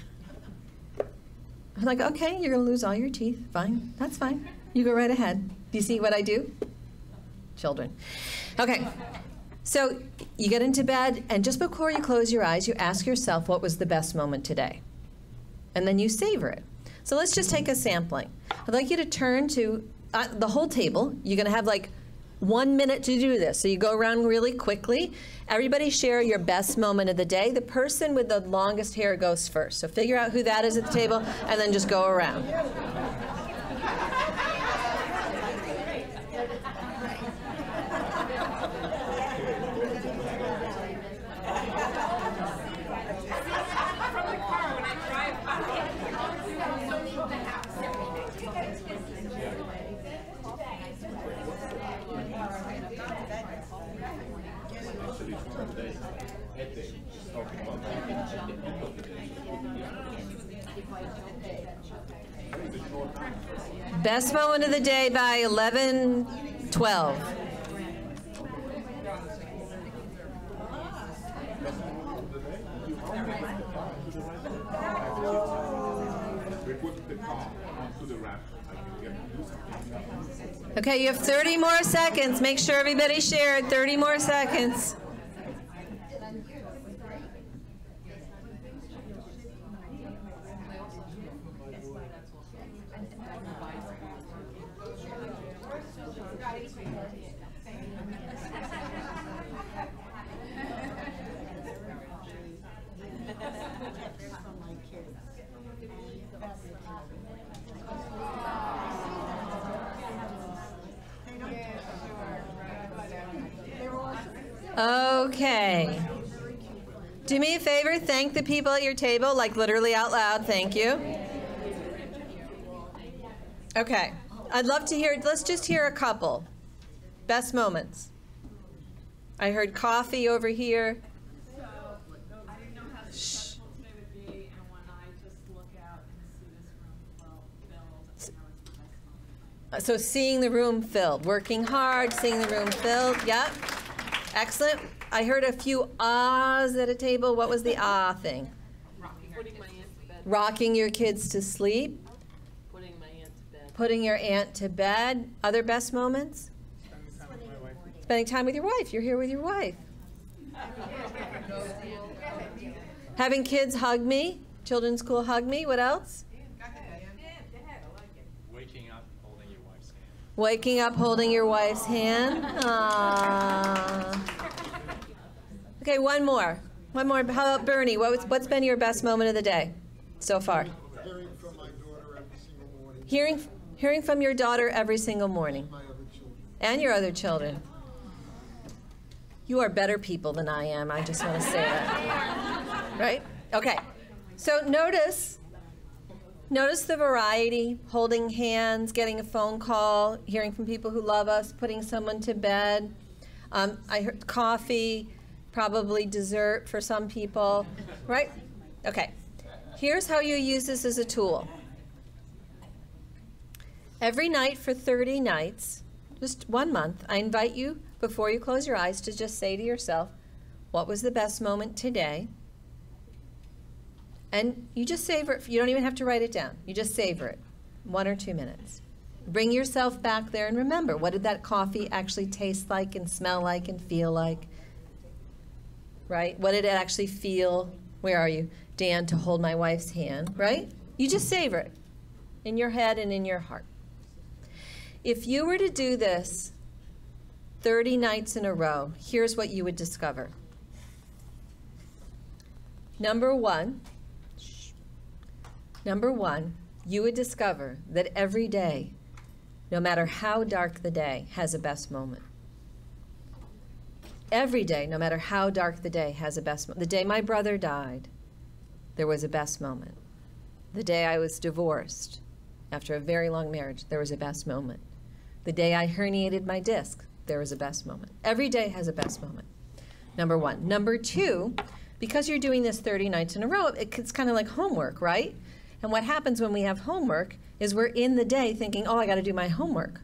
I'm like, okay, you're going to lose all your teeth. Fine. That's fine. You go right ahead. Do you see what I do? children. Okay, so you get into bed, and just before you close your eyes, you ask yourself, what was the best moment today? And then you savor it. So let's just take a sampling. I'd like you to turn to uh, the whole table. You're going to have like one minute to do this. So you go around really quickly. Everybody share your best moment of the day. The person with the longest hair goes first. So figure out who that is at the table, and then just go around. Best moment of the day by eleven twelve. Okay, you have thirty more seconds. Make sure everybody shared. thirty more seconds. Okay. Do me a favor, thank the people at your table, like literally out loud, thank you. Okay, I'd love to hear, let's just hear a couple. Best moments. I heard coffee over here. So, I didn't know how successful today would be, and when I just look out and see this room well filled, I know it's the best moment. So seeing the room filled, working hard, seeing the room filled, yep. Excellent. I heard a few ahs at a table. What was the ah thing? Rocking, Putting my aunt to bed. Rocking your kids to sleep. Putting my aunt to bed. Putting your aunt to bed. Other best moments? Spending time with my wife. Spending time with your wife. You're here with your wife. Having kids hug me. Children's school hug me. What else? Waking up, holding your wife's hand. Aww. Okay, one more. One more. How about Bernie? What was, what's been your best moment of the day so far? Hearing from my daughter every single morning. Hearing, hearing from your daughter every single morning. And my other children. And your other children. You are better people than I am. I just want to say that. Right? Okay. So notice. Notice the variety, holding hands, getting a phone call, hearing from people who love us, putting someone to bed. Um, I heard coffee, probably dessert for some people, right? Okay, here's how you use this as a tool. Every night for thirty nights, just one month, I invite you, before you close your eyes, to just say to yourself, what was the best moment today? And you just savor it. You don't even have to write it down. You just savor it, one or two minutes. Bring yourself back there and remember, what did that coffee actually taste like and smell like and feel like, right? What did it actually feel, where are you, Dan, to hold my wife's hand, right? You just savor it in your head and in your heart. If you were to do this thirty nights in a row, here's what you would discover. Number one, Number one, you would discover that every day, no matter how dark the day, has a best moment. Every day, no matter how dark the day, has a best moment. The day my brother died, there was a best moment. The day I was divorced after a very long marriage, there was a best moment. The day I herniated my disc, there was a best moment. Every day has a best moment. Number one. Number two, because you're doing this thirty nights in a row, it's kind of like homework, right? And what happens when we have homework is we're in the day thinking, oh, I got to do my homework.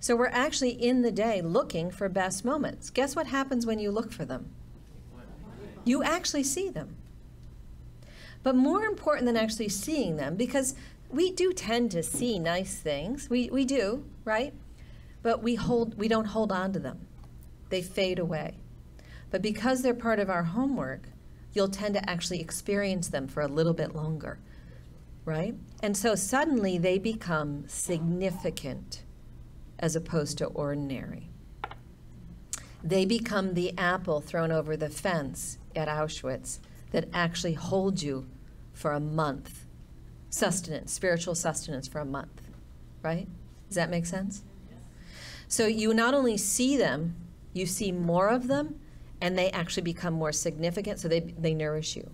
So we're actually in the day looking for best moments. Guess what happens when you look for them? You actually see them. But more important than actually seeing them, because we do tend to see nice things. We, we do, right? but we hold we don't hold on to them. They fade away. But because they're part of our homework, you'll tend to actually experience them for a little bit longer, right? And so suddenly they become significant as opposed to ordinary. They become the apple thrown over the fence at Auschwitz that actually holds you for a month, sustenance, spiritual sustenance for a month, right? Does that make sense? So you not only see them, you see more of them, and they actually become more significant, so they, they nourish you.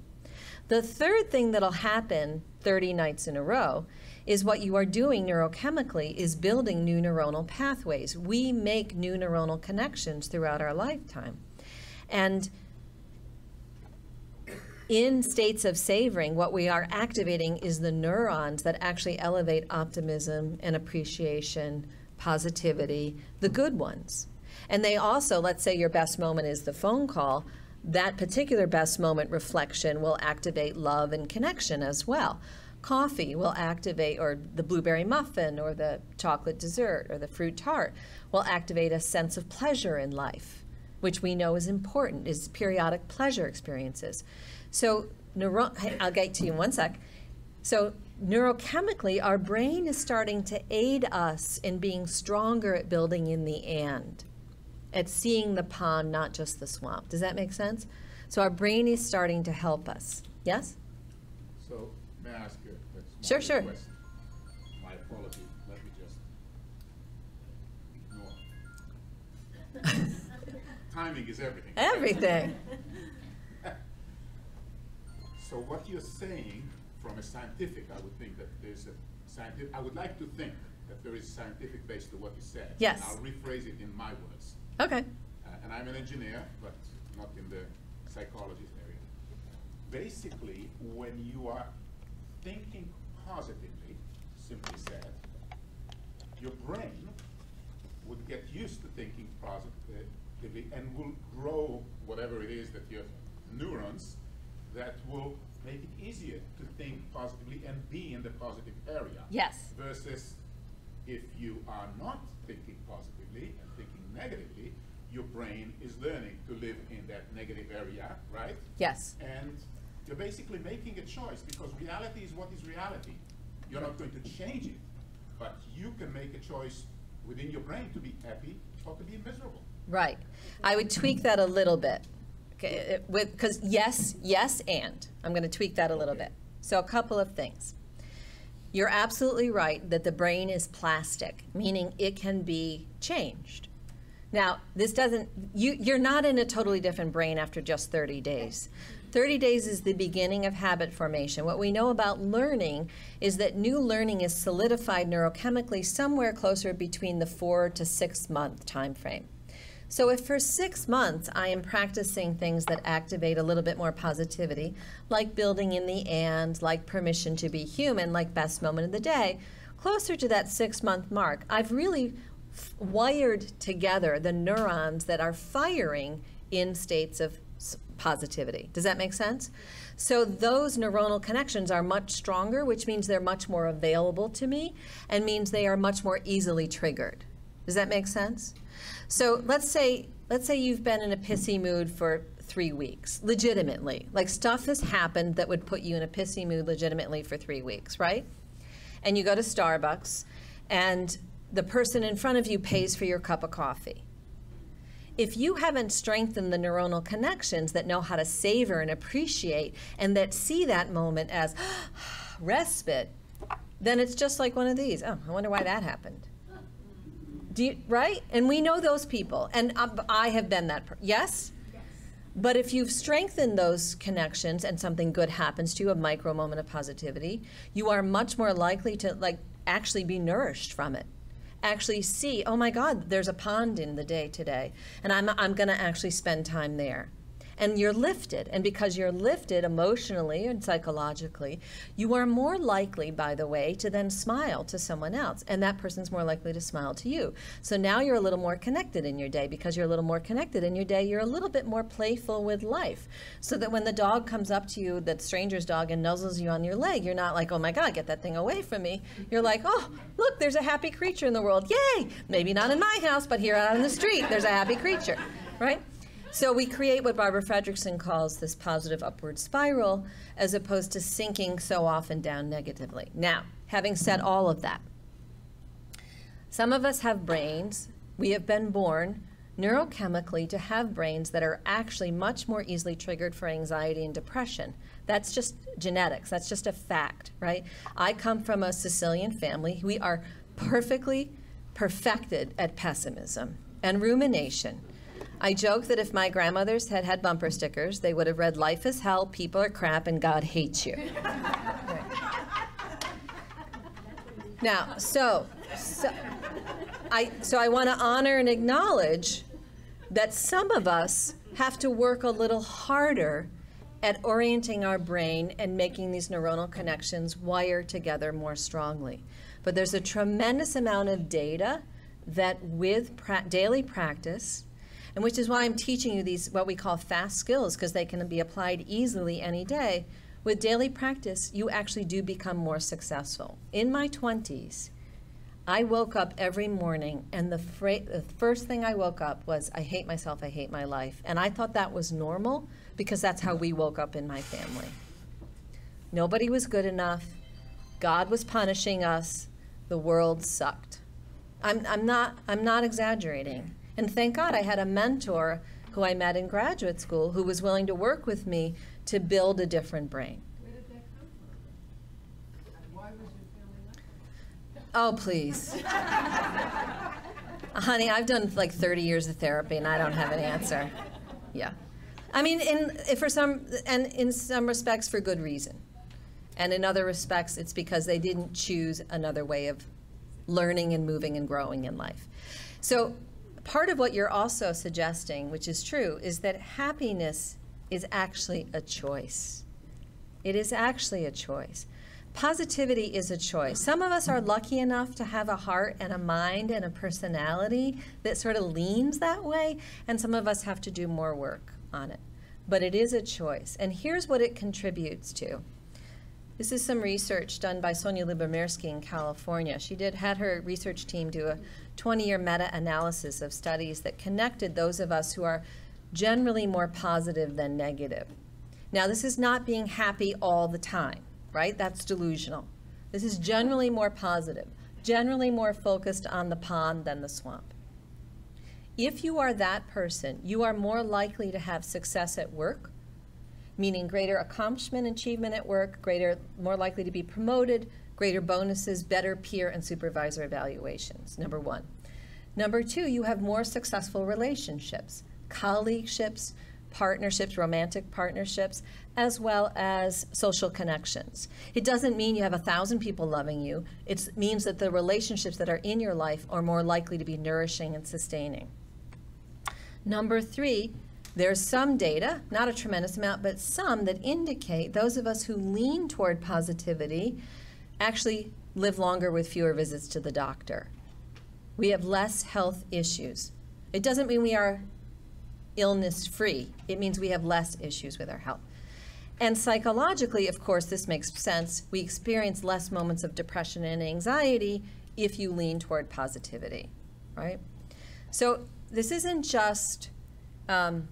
The third thing that'll happen thirty nights in a row is what you are doing neurochemically is building new neuronal pathways. We make new neuronal connections throughout our lifetime. And in states of savoring, what we are activating is the neurons that actually elevate optimism and appreciation, positivity, the good ones. And they also, let's say your best moment is the phone call, that particular best moment reflection will activate love and connection as well. Coffee will activate, or the blueberry muffin, or the chocolate dessert, or the fruit tart will activate a sense of pleasure in life, which we know is important, is periodic pleasure experiences. So neuro I'll get to you in one sec. So neurochemically, our brain is starting to aid us in being stronger at building in the and. At seeing the pond, not just the swamp. Does that make sense? So our brain is starting to help us. Yes? So, may I ask you a question? Sure, sure. Request? My apology, let me just ignore. Timing is everything. Everything. So what you're saying from a scientific, I would think that there's a scientific, I would like to think that there is scientific base to what you said. Yes. And I'll rephrase it in my words. Okay. Uh, and I'm an engineer, but not in the psychologist area. Basically, when you are thinking positively, simply said, your brain would get used to thinking positively and will grow whatever it is that your neurons that will make it easier to think positively and be in the positive area. Yes. Versus if you are not thinking positively and thinking negatively, your brain is learning to live in that negative area, right? Yes. And you're basically making a choice, because reality is what is reality. You're not going to change it, but you can make a choice within your brain to be happy or to be miserable. Right. I would tweak that a little bit. Okay, with, 'cause yes, yes, and. I'm going to tweak that a little okay. bit. So a couple of things. You're absolutely right that the brain is plastic, meaning it can be changed. Now, this doesn't, you, you're not in a totally different brain after just thirty days. thirty days is the beginning of habit formation. What we know about learning is that new learning is solidified neurochemically somewhere closer between the four to six month time frame. So if for six months I am practicing things that activate a little bit more positivity, like building in the and, like permission to be human, like best moment of the day, closer to that six month mark, I've really wired together the neurons that are firing in states of positivity. Does that make sense? So those neuronal connections are much stronger, which means they're much more available to me and means they are much more easily triggered. Does that make sense? So let's say, let's say you've been in a pissy mood for three weeks, legitimately. Like stuff has happened that would put you in a pissy mood legitimately for three weeks, right? And you go to Starbucks and the person in front of you pays for your cup of coffee. If you haven't strengthened the neuronal connections that know how to savor and appreciate and that see that moment as respite, then it's just like one of these. Oh, I wonder why that happened. Do you, right? And we know those people, and I have been that person. Yes? Yes? But if you've strengthened those connections and something good happens to you, a micro moment of positivity, you are much more likely to like actually be nourished from it. Actually see, oh my God, there's a pond in the day today, and I'm, I'm gonna actually spend time there. and you're lifted. And because you're lifted emotionally and psychologically, you are more likely, by the way, to then smile to someone else, and that person's more likely to smile to you. So now you're a little more connected in your day. Because you're a little more connected in your day, you're a little bit more playful with life, so that when the dog comes up to you, that stranger's dog, and nuzzles you on your leg, you're not like, oh my God, get that thing away from me. You're like, oh, look, there's a happy creature in the world, yay! Maybe not in my house, but here out on the street, there's a happy creature, right? So we create what Barbara Fredrickson calls this positive upward spiral, as opposed to sinking so often down negatively. Now, having said all of that, some of us have brains, we have been born neurochemically to have brains that are actually much more easily triggered for anxiety and depression. That's just genetics, that's just a fact, right? I come from a Sicilian family. We are perfectly perfected at pessimism and rumination. I joke that if my grandmothers had had bumper stickers, they would have read, life is hell, people are crap, and God hates you. Right. Now, so, so I, so I want to honor and acknowledge that some of us have to work a little harder at orienting our brain and making these neuronal connections wire together more strongly. But there's a tremendous amount of data that with pra- daily practice, and which is why I'm teaching you these, what we call fast skills, because they can be applied easily any day. With daily practice, you actually do become more successful. In my twenties, I woke up every morning, and the, the first thing I woke up was, I hate myself, I hate my life. And I thought that was normal, because that's how we woke up in my family. Nobody was good enough. God was punishing us. The world sucked. I'm, I'm, not, I'm not exaggerating. And thank God I had a mentor who I met in graduate school who was willing to work with me to build a different brain. Where did that come from? And why was your family like that? Oh, please. Honey, I've done like thirty years of therapy and I don't have an answer. Yeah. I mean, in, for some, and in some respects for good reason. And in other respects, it's because they didn't choose another way of learning and moving and growing in life. So, part of what you're also suggesting, which is true, is that happiness is actually a choice. It is actually a choice. Positivity is a choice. Some of us are lucky enough to have a heart and a mind and a personality that sort of leans that way, and some of us have to do more work on it. But it is a choice, and here's what it contributes to. This is some research done by Sonia Lyubomirsky in California. She did had her research team do a twenty-year meta-analysis of studies that connected those of us who are generally more positive than negative. Now, this is not being happy all the time, right? That's delusional. This is generally more positive, generally more focused on the pond than the swamp. If you are that person, you are more likely to have success at work, meaning greater accomplishment, achievement at work, greater, more likely to be promoted, greater bonuses, better peer and supervisor evaluations, number one. Number two, you have more successful relationships, colleagueships, partnerships, romantic partnerships, as well as social connections. It doesn't mean you have a thousand people loving you. It means that the relationships that are in your life are more likely to be nourishing and sustaining. Number three, there's some data, not a tremendous amount, but some that indicate those of us who lean toward positivity actually live longer with fewer visits to the doctor. We have less health issues. It doesn't mean we are illness-free. It means we have less issues with our health. And psychologically, of course, this makes sense. We experience less moments of depression and anxiety if you lean toward positivity, right? So this isn't just um,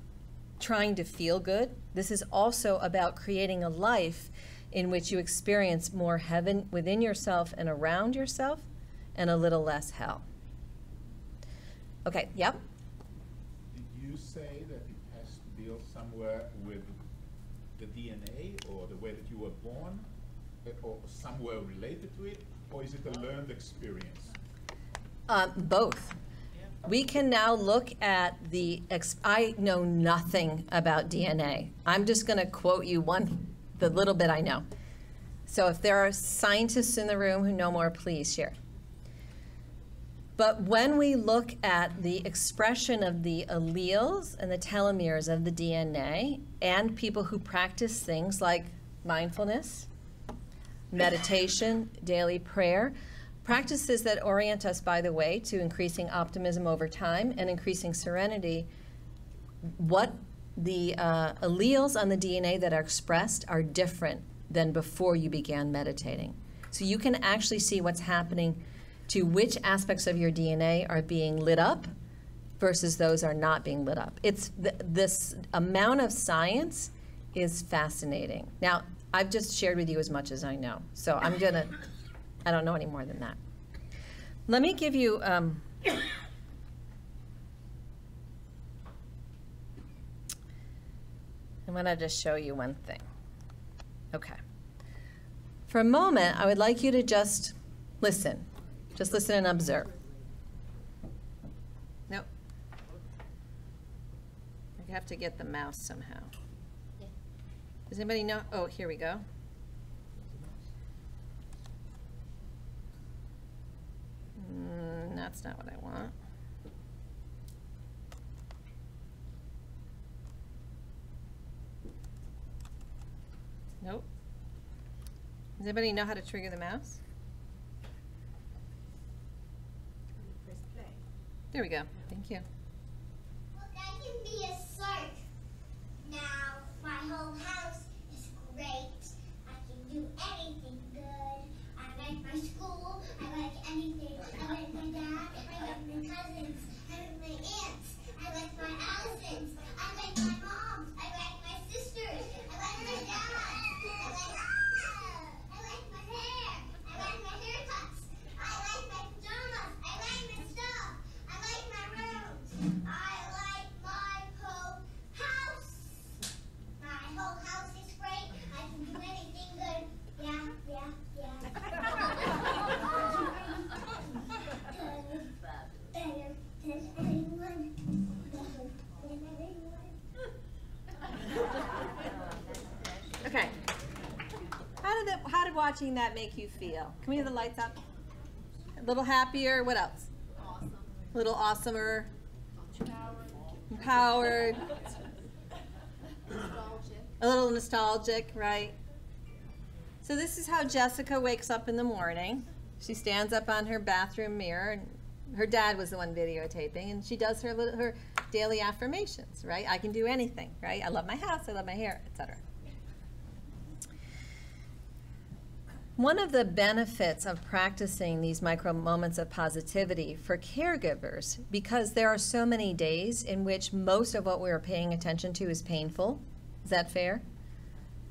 trying to feel good. This is also about creating a life in which you experience more heaven within yourself and around yourself and a little less hell. Okay, yep. Did you say that it has to deal somewhere with the D N A or the way that you were born or somewhere related to it, or is it a learned experience? Uh, both. We can now look at the, ex I know nothing about D N A. I'm just gonna quote you one, the little bit I know. So if there are scientists in the room who know more, please share. But when we look at the expression of the alleles and the telomeres of the D N A, and people who practice things like mindfulness, meditation, daily prayer, practices that orient us, by the way, to increasing optimism over time and increasing serenity, what the uh, alleles on the D N A that are expressed are different than before you began meditating. So you can actually see what's happening to which aspects of your D N A are being lit up versus those are not being lit up. It's th this amount of science is fascinating. Now, I've just shared with you as much as I know, so I'm gonna, I don't know any more than that. Let me give you, um, I'm gonna just show you one thing. Okay. For a moment, I would like you to just listen. Just listen and observe. Nope. I have to get the mouse somehow. Yeah. Does anybody know? Oh, here we go. Mm, that's not what I want. Nope. Does anybody know how to trigger the mouse? There we go. Thank you. Look, I can be a sark now. My whole house is great. I can do anything good. I like my school. I like anything. I like my dad. I like my cousins. I like my aunts. I like my Allisons. I like my mom. I like my sisters. I like my dad. I like, ah, I like my hair. I like my haircuts. I like my pajamas. I like my stuff. I like my whole house. My whole house is great. I can do anything good. Yeah, yeah, yeah. Better than anyone. Better than anyone. Okay. How did that? How did watching that make you feel? Can we have the lights up? A little happier. What else? Awesome. A little awesomer. Empowered. A little nostalgic, right? So this is how Jessica wakes up in the morning. She stands up on her bathroom mirror, and her dad was the one videotaping, and she does her little, her daily affirmations, right? I can do anything, right? I love my house, I love my hair, et cetera. One of the benefits of practicing these micro moments of positivity for caregivers, because there are so many days in which most of what we are paying attention to is painful, is that fair?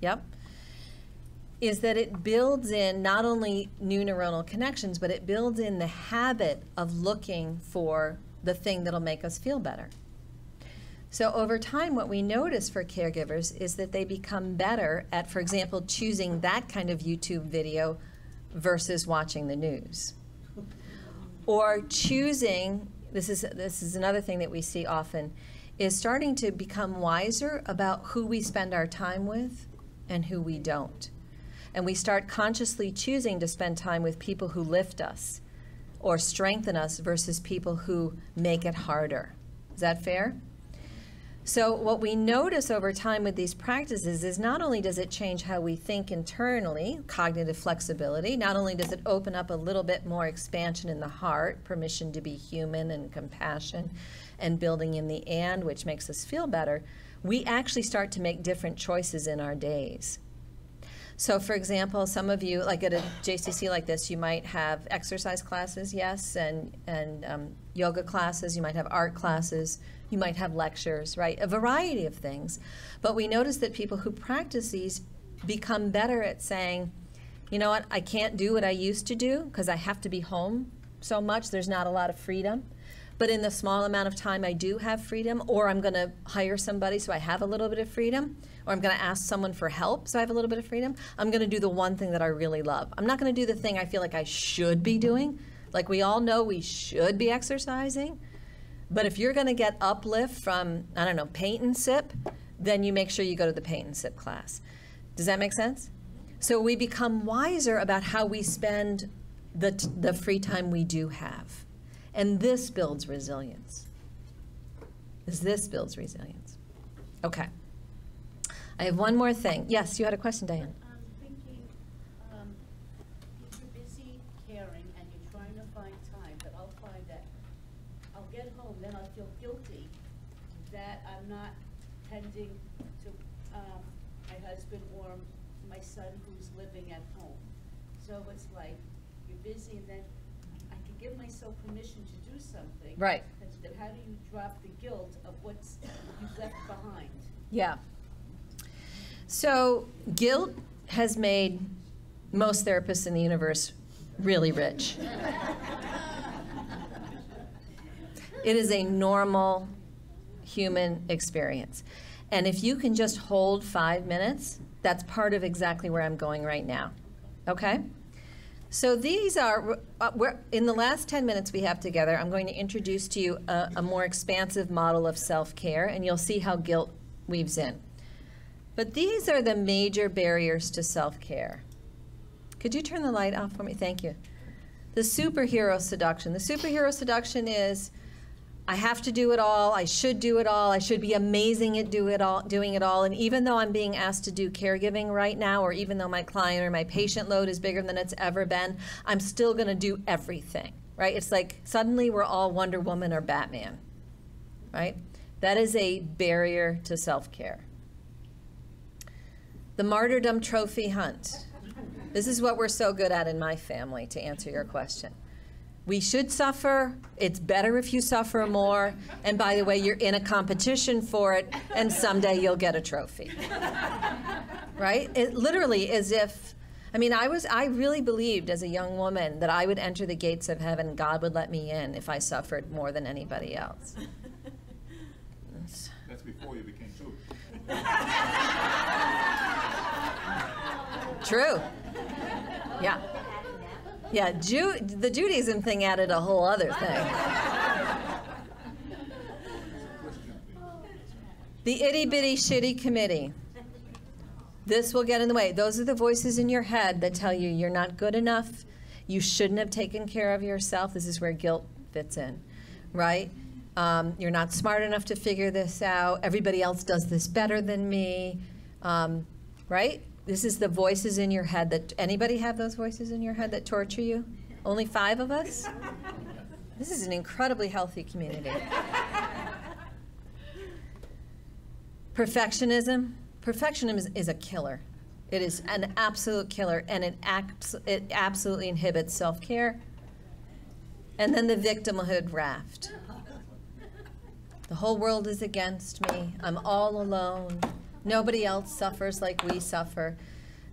Yep. Is that it builds in not only new neuronal connections, but it builds in the habit of looking for the thing that'll make us feel better. So over time, what we notice for caregivers is that they become better at, for example, choosing that kind of YouTube video versus watching the news. Or choosing, this is, this is another thing that we see often, is starting to become wiser about who we spend our time with and who we don't. And we start consciously choosing to spend time with people who lift us or strengthen us versus people who make it harder. Is that fair? So what we notice over time with these practices is not only does it change how we think internally, cognitive flexibility, not only does it open up a little bit more expansion in the heart, permission to be human and compassion, and building in the and, which makes us feel better, we actually start to make different choices in our days. So for example, some of you, like at a J C C like this, you might have exercise classes, yes, and, and um, yoga classes, you might have art classes, you might have lectures, right? A variety of things. But we notice that people who practice these become better at saying, you know what, I can't do what I used to do because I have to be home so much. There's not a lot of freedom. But in the small amount of time I do have freedom, or I'm going to hire somebody so I have a little bit of freedom, or I'm going to ask someone for help so I have a little bit of freedom, I'm going to do the one thing that I really love. I'm not going to do the thing I feel like I should be doing. Like we all know we should be exercising. But if you're going to get uplift from, I don't know, paint and sip, then you make sure you go to the paint and sip class. Does that make sense? So we become wiser about how we spend the, the free time we do have. And this builds resilience. This builds resilience. Okay. I have one more thing. Yes, you had a question, Diane. I'm thinking, um, if you're busy caring and you're trying to find time, but I'll find that I'll get home, then I'll feel guilty that I'm not tending to um, my husband or my son who's living at home. So it's like you're busy, and then I can give myself permission to do something. Right. But how do you drop the guilt of what's you've left behind? Yeah. So guilt has made most therapists in the universe really rich. It is a normal human experience. And if you can just hold five minutes, that's part of exactly where I'm going right now, okay? So these are, uh, we're, in the last ten minutes we have together, I'm going to introduce to you a, a more expansive model of self-care, and you'll see how guilt weaves in. But these are the major barriers to self-care. Could you turn the light off for me? Thank you. The superhero seduction. The superhero seduction is, I have to do it all, I should do it all, I should be amazing at do it all, doing it all, and even though I'm being asked to do caregiving right now, or even though my client or my patient load is bigger than it's ever been, I'm still gonna do everything, right? It's like suddenly we're all Wonder Woman or Batman, right? That is a barrier to self-care. The martyrdom trophy hunt. This is what we're so good at in my family, to answer your question. We should suffer, it's better if you suffer more, and by the way, you're in a competition for it, and someday you'll get a trophy. Right? It literally is if, I mean, I was, I really believed as a young woman that I would enter the gates of heaven, God would let me in if I suffered more than anybody else. That's before you became Jewish. True. Yeah. Yeah, Ju the Judaism thing added a whole other thing. The itty bitty shitty committee. This will get in the way. Those are the voices in your head that tell you you're not good enough, you shouldn't have taken care of yourself. This is where guilt fits in, right? Um, you're not smart enough to figure this out. Everybody else does this better than me, um, right? This is the voices in your head that, anybody have those voices in your head that torture you? Only five of us? This is an incredibly healthy community. Perfectionism. Perfectionism is, is a killer. It is an absolute killer, and it, abs it absolutely inhibits self-care. And then the victimhood raft. The whole world is against me. I'm all alone. Nobody else suffers like we suffer.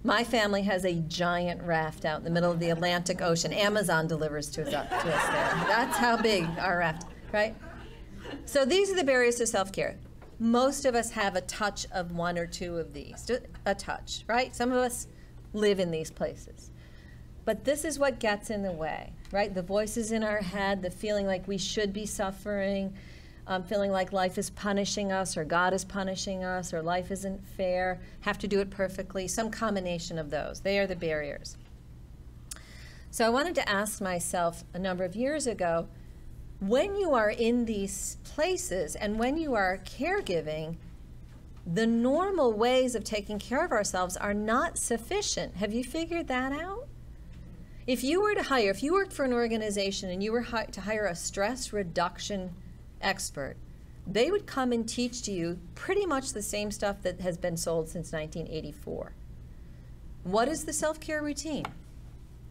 My family has a giant raft out in the middle of the Atlantic Ocean. Amazon delivers to us, to us there. That's how big our raft, right? So these are the barriers to self-care. Most of us have a touch of one or two of these, a touch, right? Some of us live in these places. But this is what gets in the way, right? The voices in our head, the feeling like we should be suffering, Um, feeling like life is punishing us, or God is punishing us, or life isn't fair, have to do it perfectly, some combination of those. They are the barriers. So I wanted to ask myself a number of years ago, when you are in these places and when you are caregiving, the normal ways of taking care of ourselves are not sufficient. Have you figured that out? If you were to hire, if you worked for an organization and you were hi- to hire a stress reduction expert, they would come and teach to you pretty much the same stuff that has been sold since nineteen eighty-four. What is the self-care routine?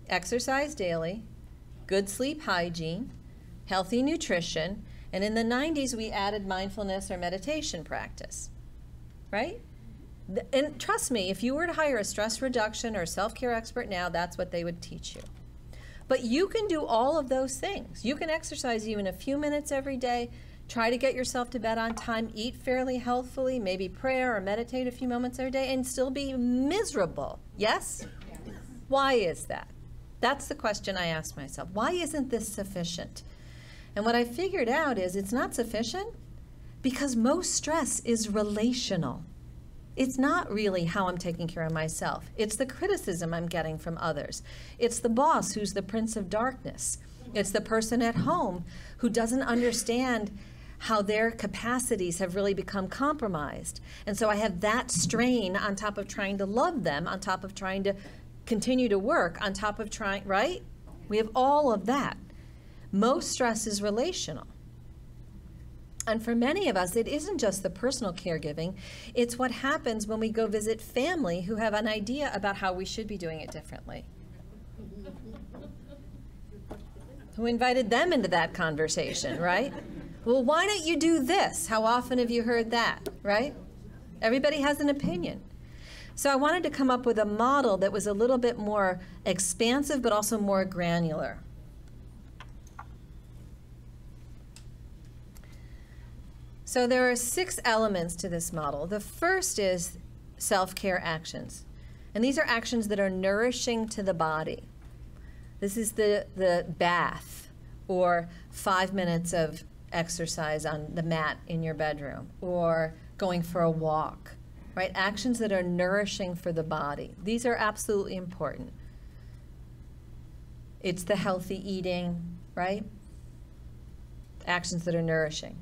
Exercise daily, good sleep hygiene, healthy nutrition, and in the nineties we added mindfulness or meditation practice, right? And trust me, if you were to hire a stress reduction or self-care expert now, that's what they would teach you. But you can do all of those things. You can exercise even a few minutes every day, try to get yourself to bed on time, eat fairly healthfully, maybe prayer or meditate a few moments every day, and still be miserable. Yes? Yes. Why is that? That's the question I asked myself. Why isn't this sufficient? And what I figured out is it's not sufficient because most stress is relational. It's not really how I'm taking care of myself. It's the criticism I'm getting from others. It's the boss who's the prince of darkness. It's the person at home who doesn't understand how their capacities have really become compromised. And so I have that strain on top of trying to love them, on top of trying to continue to work, on top of trying, right? We have all of that. Most stress is relational. And for many of us, it isn't just the personal caregiving, it's what happens when we go visit family who have an idea about how we should be doing it differently. Who invited them into that conversation, right? Well, why don't you do this? How often have you heard that, right? Everybody has an opinion. So I wanted to come up with a model that was a little bit more expansive, but also more granular. So there are six elements to this model. The first is self-care actions. And these are actions that are nourishing to the body. This is the, the bath, or five minutes of exercise on the mat in your bedroom, or going for a walk. Right? Actions that are nourishing for the body. These are absolutely important. It's the healthy eating, right? Actions that are nourishing.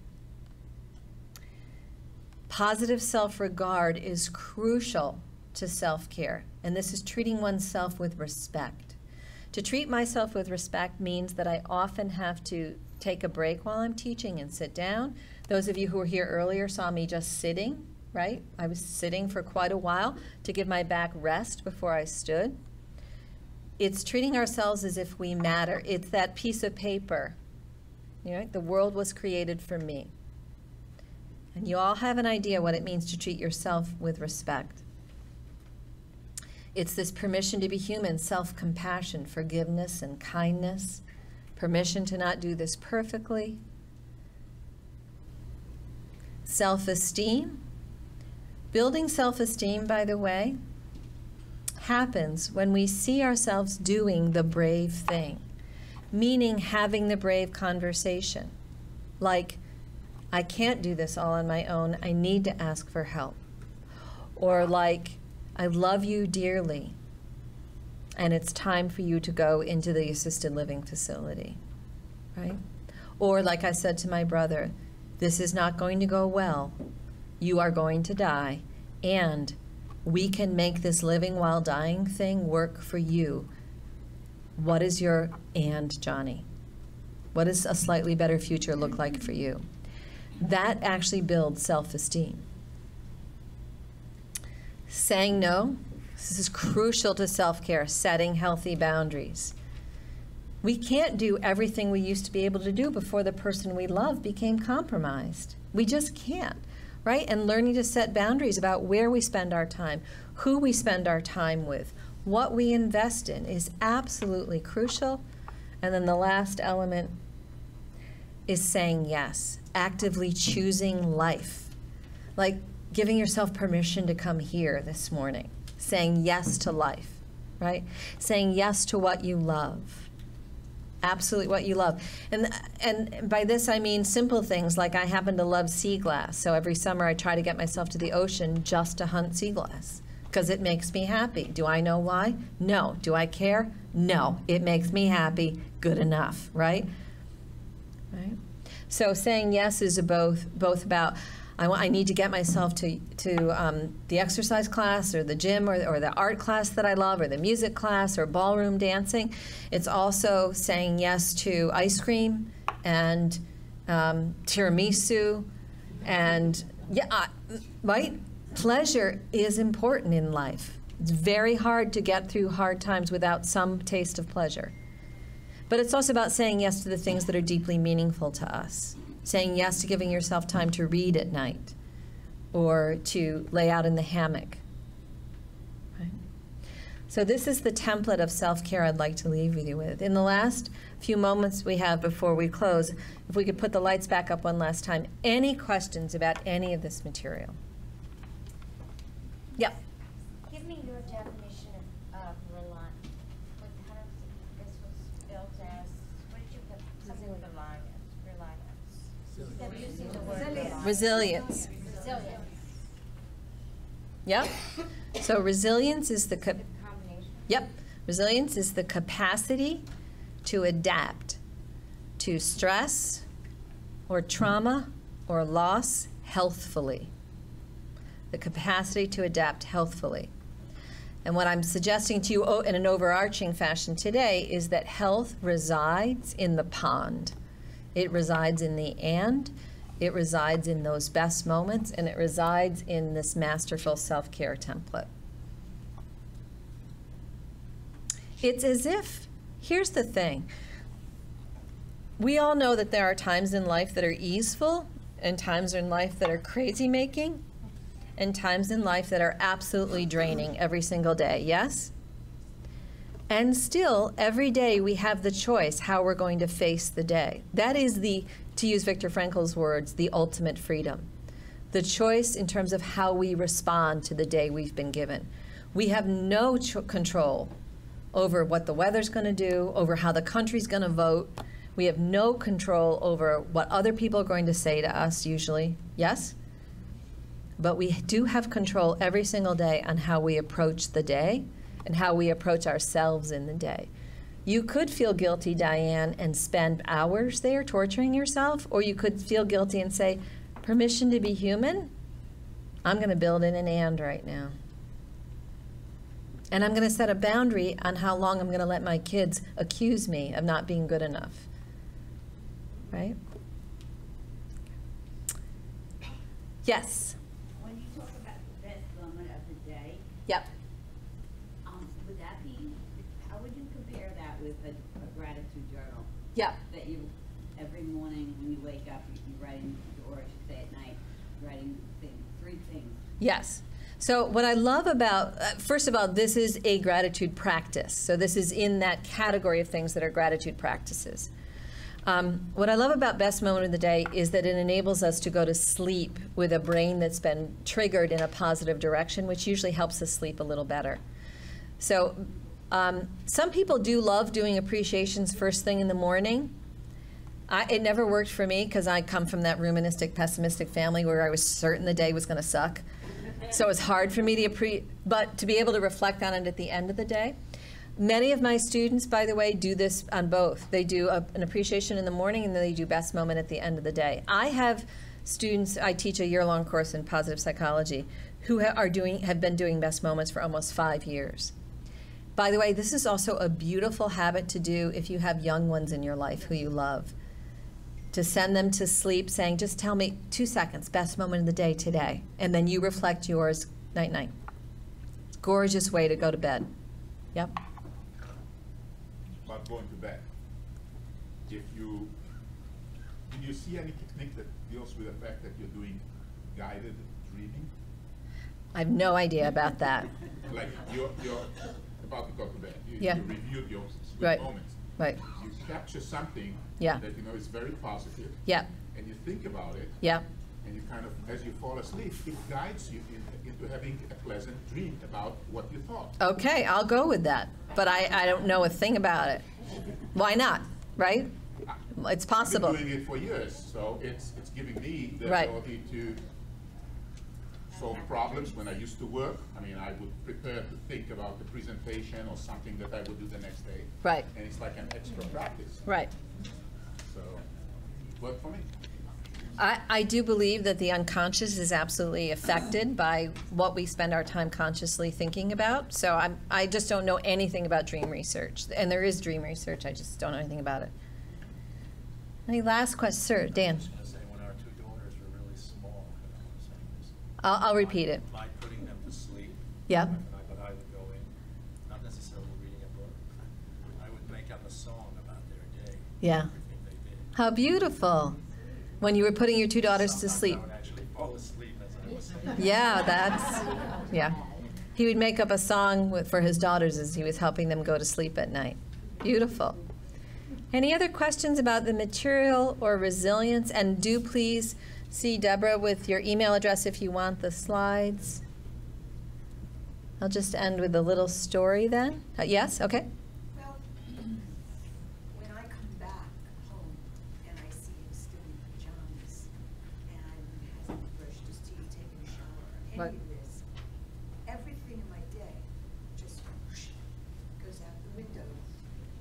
Positive self-regard is crucial to self-care, and this is treating oneself with respect. To treat myself with respect means that I often have to take a break while I'm teaching and sit down. Those of you who were here earlier saw me just sitting. Right? I was sitting for quite a while to give my back rest before I stood. It's treating ourselves as if we matter. It's that piece of paper. You know, the world was created for me. And you all have an idea what it means to treat yourself with respect. It's this permission to be human, self-compassion, forgiveness and kindness, permission to not do this perfectly, self-esteem. Building self-esteem, by the way, happens when we see ourselves doing the brave thing, meaning having the brave conversation. Like, I can't do this all on my own, I need to ask for help. Or like, I love you dearly, and it's time for you to go into the assisted living facility, right? Or like I said to my brother, this is not going to go well. You are going to die, and we can make this living while dying thing work for you. What is your and, Johnny? What does a slightly better future look like for you? That actually builds self-esteem. Saying no, this is crucial to self-care, setting healthy boundaries. We can't do everything we used to be able to do before the person we love became compromised. We just can't. Right? And learning to set boundaries about where we spend our time, who we spend our time with, what we invest in is absolutely crucial. And then the last element is saying yes, actively choosing life. Like giving yourself permission to come here this morning, saying yes to life, right? Saying yes to what you love. Absolutely what you love. And and by this I mean simple things like I happen to love sea glass, so every summer I try to get myself to the ocean just to hunt sea glass because it makes me happy. Do I know why? No. Do I care? No. It makes me happy. Good enough, right? Right? So saying yes is a both both about I, I need to get myself to, to um, the exercise class or the gym or, or the art class that I love or the music class or ballroom dancing. It's also saying yes to ice cream and um, tiramisu and, yeah, uh, right? Pleasure is important in life. It's very hard to get through hard times without some taste of pleasure. But it's also about saying yes to the things that are deeply meaningful to us. Saying yes to giving yourself time to read at night or to lay out in the hammock. Right? So this is the template of self-care I'd like to leave you with. In the last few moments we have before we close, if we could put the lights back up one last time, any questions about any of this material? Yep. Give me your definition of, of reliant. What kind of this was built as? What did you put? Something with reliant. Resilience. Resilience. Resilience. Yep. So resilience is the cap- Yep. Resilience is the capacity to adapt to stress or trauma or loss healthfully. The capacity to adapt healthfully. And what I'm suggesting to you in an overarching fashion today is that health resides in the pond. It resides in the and, it resides in those best moments, and it resides in this masterful self-care template. It's as if, here's the thing, we all know that there are times in life that are easeful, and times in life that are crazy-making, and times in life that are absolutely draining every single day, yes? And still, every day we have the choice how we're going to face the day. That is the, to use Viktor Frankl's words, the ultimate freedom. The choice in terms of how we respond to the day we've been given. We have no control over what the weather's gonna do, over how the country's gonna vote. We have no control over what other people are going to say to us usually, yes? But we do have control every single day on how we approach the day and how we approach ourselves in the day. You could feel guilty, Diane, and spend hours there torturing yourself, or you could feel guilty and say, permission to be human? I'm gonna build in an and right now. And I'm gonna set a boundary on how long I'm gonna let my kids accuse me of not being good enough, right? Yes? Yep. Um, would that be, how would you compare that with a, a gratitude journal? Yep. That you, every morning when you wake up, you, you write, in, or I should say at night, writing thing, three things. Yes. So what I love about, uh, first of all, this is a gratitude practice. So this is in that category of things that are gratitude practices. Um, what I love about best moment of the day is that it enables us to go to sleep with a brain that's been triggered in a positive direction, which usually helps us sleep a little better. So um, some people do love doing appreciations first thing in the morning. I, it never worked for me because I come from that ruministic, pessimistic family where I was certain the day was going to suck. So it's hard for me to appreciate, but to be able to reflect on it at the end of the day. Many of my students, by the way, do this on both. They do a, an appreciation in the morning, and then they do best moment at the end of the day. I have students, I teach a year-long course in positive psychology, who ha are doing, have been doing best moments for almost five years. By the way, this is also a beautiful habit to do if you have young ones in your life who you love. To send them to sleep saying, just tell me two seconds, best moment of the day today, and then you reflect yours, night-night. Gorgeous way to go to bed. Yep. About going to bed. If you, can you see any technique that deals with the fact that you're doing guided dreaming? I have no idea about that. Like you're, you're about to go to bed. You, yeah. you reviewed your good right. moments. Right. You capture something yeah. that you know is very positive. Yeah. And you think about it. Yeah. And you kind of, as you fall asleep, it guides you in, into having a pleasant dream about what you thought. Okay, I'll go with that. But I, I don't know a thing about it. Why not, right? It's possible. I've been doing it for years, so it's, it's giving me the right. ability to solve problems when I used to work. I mean, I would prepare to think about the presentation or something that I would do the next day. Right. And it's like an extra practice. Right. So, it worked for me. I, I do believe that the unconscious is absolutely affected by what we spend our time consciously thinking about. So I'm, I just don't know anything about dream research. And there is dream research, I just don't know anything about it. Any last questions? Sir, Dan. I was going to say, when our two daughters were really small, I don't want to say this. I'll, I'll repeat it. By putting them to sleep. Yeah. But I would go in, not necessarily reading a book. I would make up a song about their day. Yeah. Everything they did. How beautiful. When you were putting your two daughters Sometimes to sleep. I would actually fall asleep as I was sleeping. Yeah, that's, yeah. He would make up a song with, for his daughters as he was helping them go to sleep at night. Beautiful. Any other questions about the material or resilience? And do please see Deborah with your email address if you want the slides. I'll just end with a little story then. Uh, yes, okay. But this, everything in my day just whoosh, goes out the window,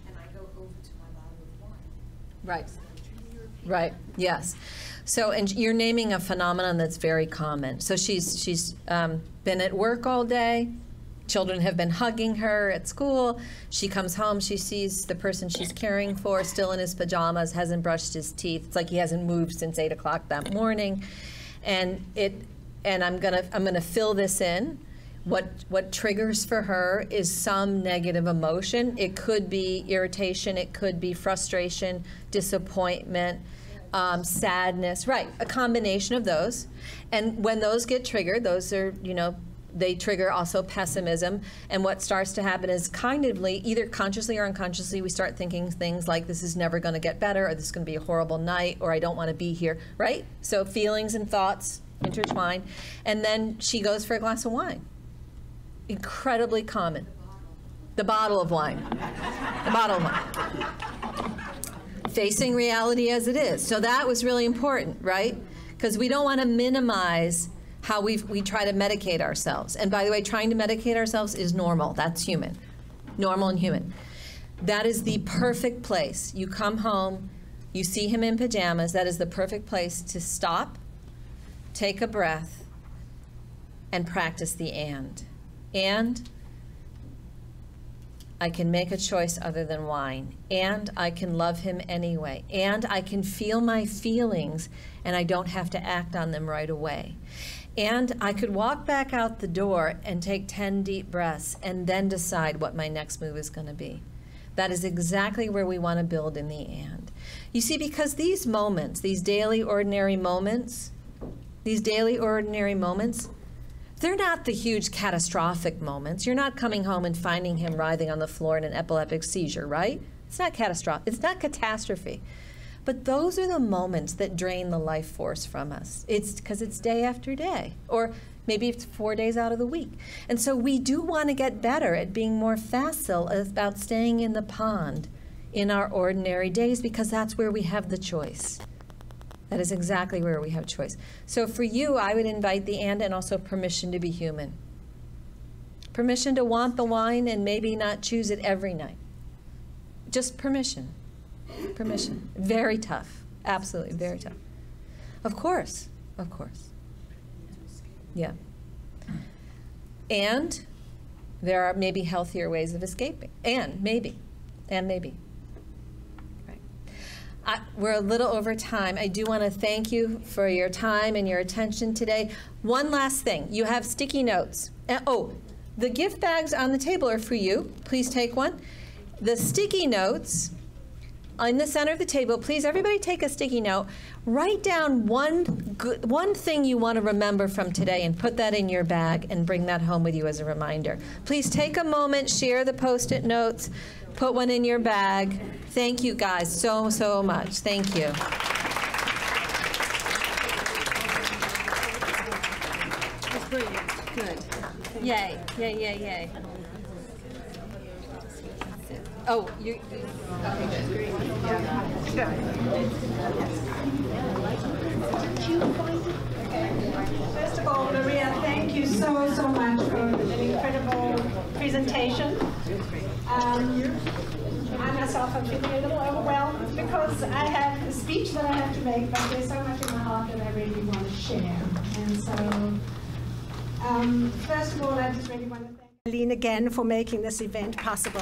and I go over to my bottle of wine. Right. So I'm Right, yes. So, and you're naming a phenomenon that's very common. So she's, she's um, been at work all day. Children have been hugging her at school. She comes home, she sees the person she's caring for still in his pajamas, hasn't brushed his teeth. It's like he hasn't moved since eight o'clock that morning. And it, and I'm gonna, I'm gonna fill this in. What, what triggers for her is some negative emotion. It could be irritation, it could be frustration, disappointment, um, sadness, right, a combination of those. And when those get triggered, those are, you know, they trigger also pessimism. And what starts to happen is kindly, either consciously or unconsciously, we start thinking things like, this is never gonna get better, or this is gonna be a horrible night, or I don't wanna be here, right? So feelings and thoughts intertwine. And then she goes for a glass of wine. Incredibly common. The bottle of wine. The bottle of wine. Facing reality as it is. So that was really important, right? Because we don't wanna minimize how we we try to medicate ourselves. And by the way, trying to medicate ourselves is normal. That's human. Normal and human. That is the perfect place. You come home, you see him in pajamas. That is the perfect place to stop, take a breath, and practice the and. And I can make a choice other than wine. And I can love him anyway. And I can feel my feelings, and I don't have to act on them right away. And I could walk back out the door and take ten deep breaths and then decide what my next move is going to be. That is exactly where we want to build in the and. You see, because these moments, these daily ordinary moments, these daily ordinary moments, they're not the huge catastrophic moments. You're not coming home and finding him writhing on the floor in an epileptic seizure, right? It's not catastrophic. It's not catastrophe. But those are the moments that drain the life force from us. It's because it's day after day, or maybe it's four days out of the week. And so we do want to get better at being more facile about staying in the pond in our ordinary days, because that's where we have the choice. That is exactly where we have choice. So for you, I would invite the and, and also permission to be human. Permission to want the wine and maybe not choose it every night. Just permission. Permission. Very tough. Absolutely very tough. Of course. Of course. Yeah. And there are maybe healthier ways of escaping. And maybe. And maybe. Right. I, we're a little over time. I do want to thank you for your time and your attention today. One last thing. You have sticky notes. Uh, oh, the gift bags on the table are for you. Please take one. The sticky notes... in the center of the table, please everybody take a sticky note. Write down one good, one thing you want to remember from today and put that in your bag and bring that home with you as a reminder. Please take a moment, share the post-it notes, put one in your bag. Thank you guys so, so much. Thank you. That's brilliant. Good. Yay, yay, yay, yay. Oh, you, you okay, good. First of all, Maria, thank you so, so much for an incredible presentation. Um, I myself am feeling a little overwhelmed because I have a speech that I have to make, but there's so much in my heart that I really want to share. And so, um, first of all, I just really want to thank Eileen again for making this event possible.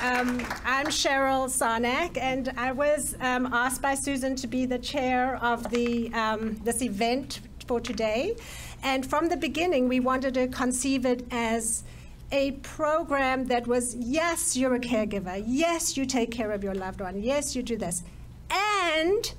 Um, I'm Cheryl Sarnak, and I was um, asked by Susan to be the chair of the, um, this event for today. And from the beginning, we wanted to conceive it as a program that was, yes, you're a caregiver. Yes, you take care of your loved one. Yes, you do this. And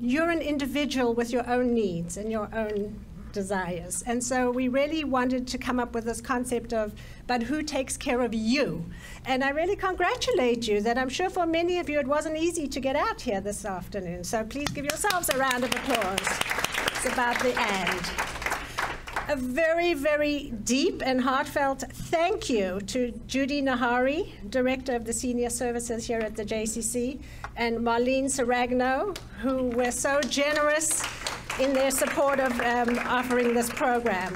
you're an individual with your own needs and your own desires. And so we really wanted to come up with this concept of, but who takes care of you? And I really congratulate you that I'm sure for many of you it wasn't easy to get out here this afternoon. So please give yourselves a round of applause. It's about the end. A very, very deep and heartfelt thank you to Judy Nahari, Director of the Senior Services here at the J C C, and Marlene Saragno, who were so generous in their support of um, offering this program.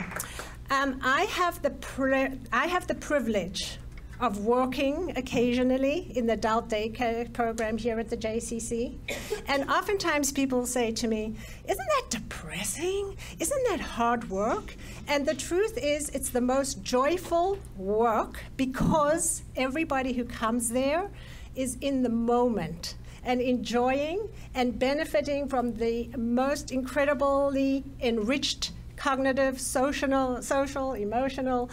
Um, I have the pri I have the privilege of working occasionally in the adult daycare program here at the J C C. And oftentimes people say to me, isn't that depressing? Isn't that hard work? And the truth is, it's the most joyful work because everybody who comes there is in the moment and enjoying and benefiting from the most incredibly enriched cognitive, social, social, emotional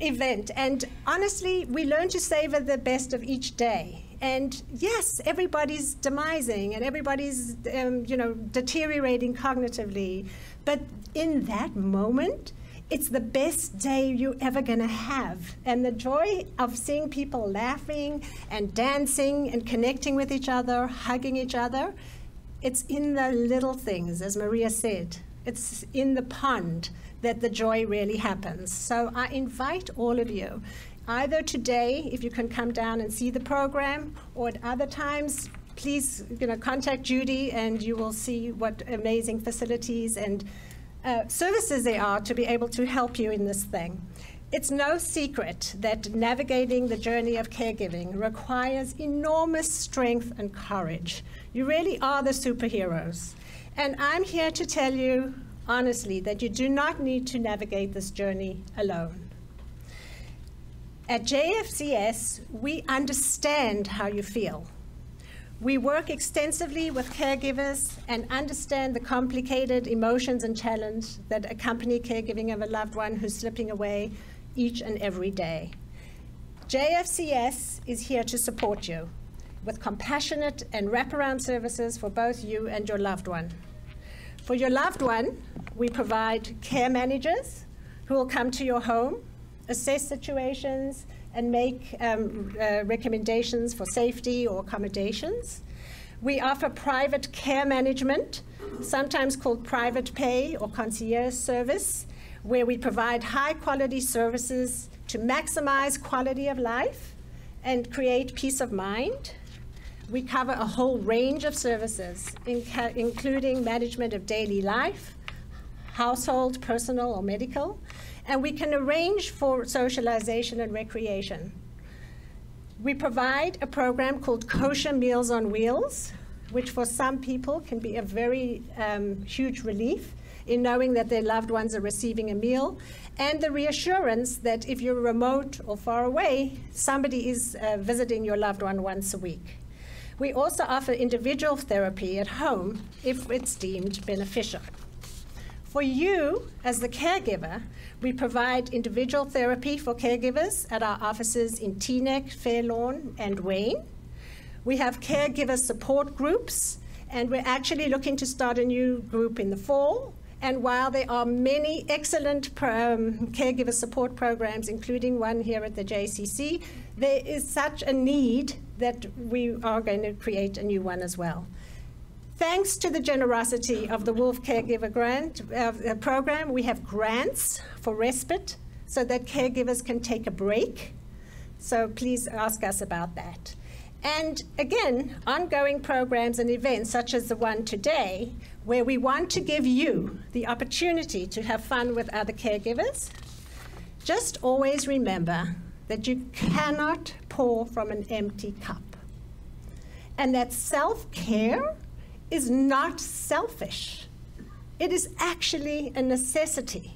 event. And honestly, we learn to savor the best of each day. And yes, everybody's demising and everybody's um, you know, deteriorating cognitively. But in that moment, it's the best day you're ever gonna have. And the joy of seeing people laughing and dancing and connecting with each other, hugging each other, it's in the little things, as Maria said. It's in the pond that the joy really happens. So I invite all of you, either today, if you can come down and see the program, or at other times, please you know, contact Judy and you will see what amazing facilities and uh, services there are to be able to help you in this thing. It's no secret that navigating the journey of caregiving requires enormous strength and courage. You really are the superheroes. And I'm here to tell you, honestly, that you do not need to navigate this journey alone. At J F C S, we understand how you feel. We work extensively with caregivers and understand the complicated emotions and challenge that accompany caregiving of a loved one who's slipping away each and every day. J F C S is here to support you with compassionate and wraparound services for both you and your loved one. For your loved one, we provide care managers who will come to your home, assess situations, and make um, uh, recommendations for safety or accommodations. We offer private care management, sometimes called private pay or concierge service, where we provide high-quality services to maximize quality of life and create peace of mind. We cover a whole range of services, inc including management of daily life, household, personal, or medical, and we can arrange for socialization and recreation. We provide a program called Kosher Meals on Wheels, which for some people can be a very um, huge relief in knowing that their loved ones are receiving a meal, and the reassurance that if you're remote or far away, somebody is uh, visiting your loved one once a week. We also offer individual therapy at home if it's deemed beneficial. For you, as the caregiver, we provide individual therapy for caregivers at our offices in Teaneck, Fair Lawn, and Wayne. We have caregiver support groups, and we're actually looking to start a new group in the fall. And while there are many excellent um, caregiver support programs, including one here at the J C C, there is such a need that we are going to create a new one as well. Thanks to the generosity of the Wolf Caregiver Grant uh, program, we have grants for respite so that caregivers can take a break. So please ask us about that. And again, ongoing programs and events such as the one today, where we want to give you the opportunity to have fun with other caregivers. Just always remember that you cannot pour from an empty cup, and that self-care is not selfish. It is actually a necessity.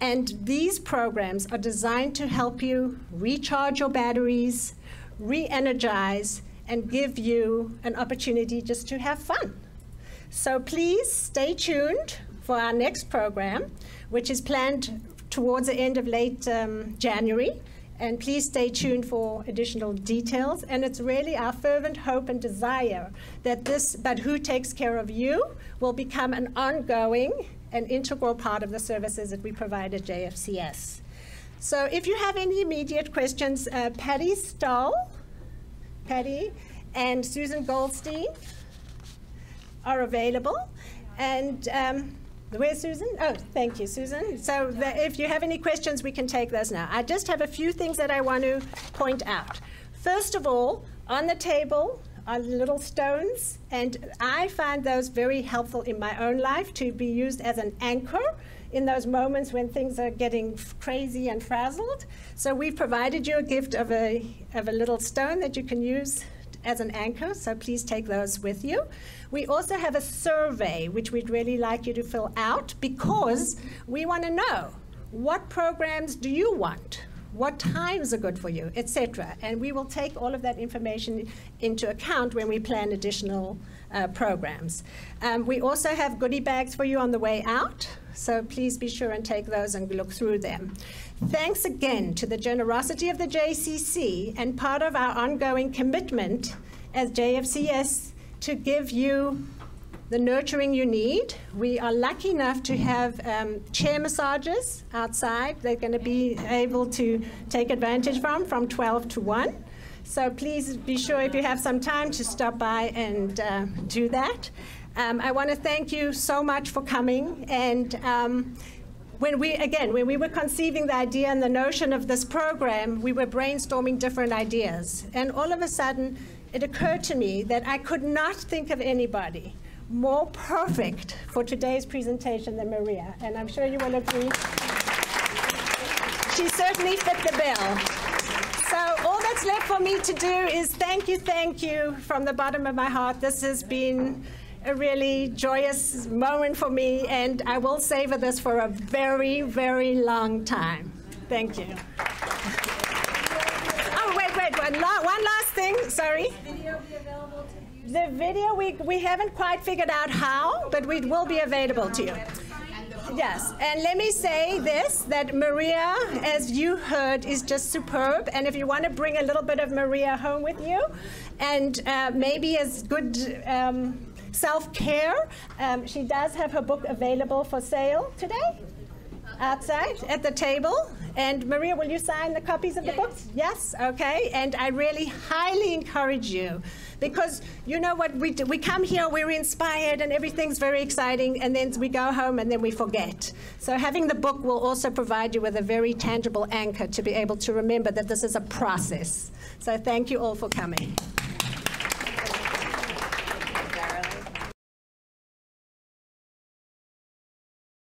And these programs are designed to help you recharge your batteries, re-energize, and give you an opportunity just to have fun. So please stay tuned for our next program, which is planned towards the end of late um, January. And please stay tuned for additional details. And it's really our fervent hope and desire that this But Who Takes Care of You will become an ongoing and integral part of the services that we provide at J F C S. So if you have any immediate questions, uh, Patty Stahl, Patty, and Susan Goldstein are available. And um, where's Susan? Oh, thank you, Susan. So the, if you have any questions, we can take those now. I just have a few things that I want to point out. First of all, on the table are little stones, and I find those very helpful in my own life to be used as an anchor in those moments when things are getting crazy and frazzled. So we've provided you a gift of a, of a little stone that you can use as an anchor, so please take those with you. We also have a survey, which we'd really like you to fill out, because we want to know what programs do you want, what times are good for you, et cetera. And we will take all of that information into account when we plan additional uh, programs. Um, we also have goodie bags for you on the way out, so please be sure and take those and look through them. Thanks again to the generosity of the J C C and part of our ongoing commitment as J F C S to give you the nurturing you need. We are lucky enough to have um, chair massages outside. They're going to be able to take advantage from from twelve to one. So please be sure, if you have some time, to stop by and uh, do that. Um, I want to thank you so much for coming. And um, when we, again, when we were conceiving the idea and the notion of this program, we were brainstorming different ideas. And all of a sudden, it occurred to me that I could not think of anybody more perfect for today's presentation than Maria. And I'm sure you will agree. She certainly fit the bill. So all that's left for me to do is thank you, thank you from the bottom of my heart. This has been a really joyous moment for me, and I will savor this for a very, very long time. Thank you. Oh, wait, wait, one, la one last thing, sorry. Will the video be available to you? The video, we, we haven't quite figured out how, but it will be available to you. Yes, and let me say this, that Maria, as you heard, is just superb. And if you want to bring a little bit of Maria home with you, and uh, maybe as good um, self-care, um, she does have her book available for sale today, outside at the table. And Maria, will you sign the copies of the books? Yes, okay. And I really highly encourage you, because you know what, we do, we come here, we're inspired and everything's very exciting, and then we go home and then we forget. So having the book will also provide you with a very tangible anchor to be able to remember that this is a process. So thank you all for coming.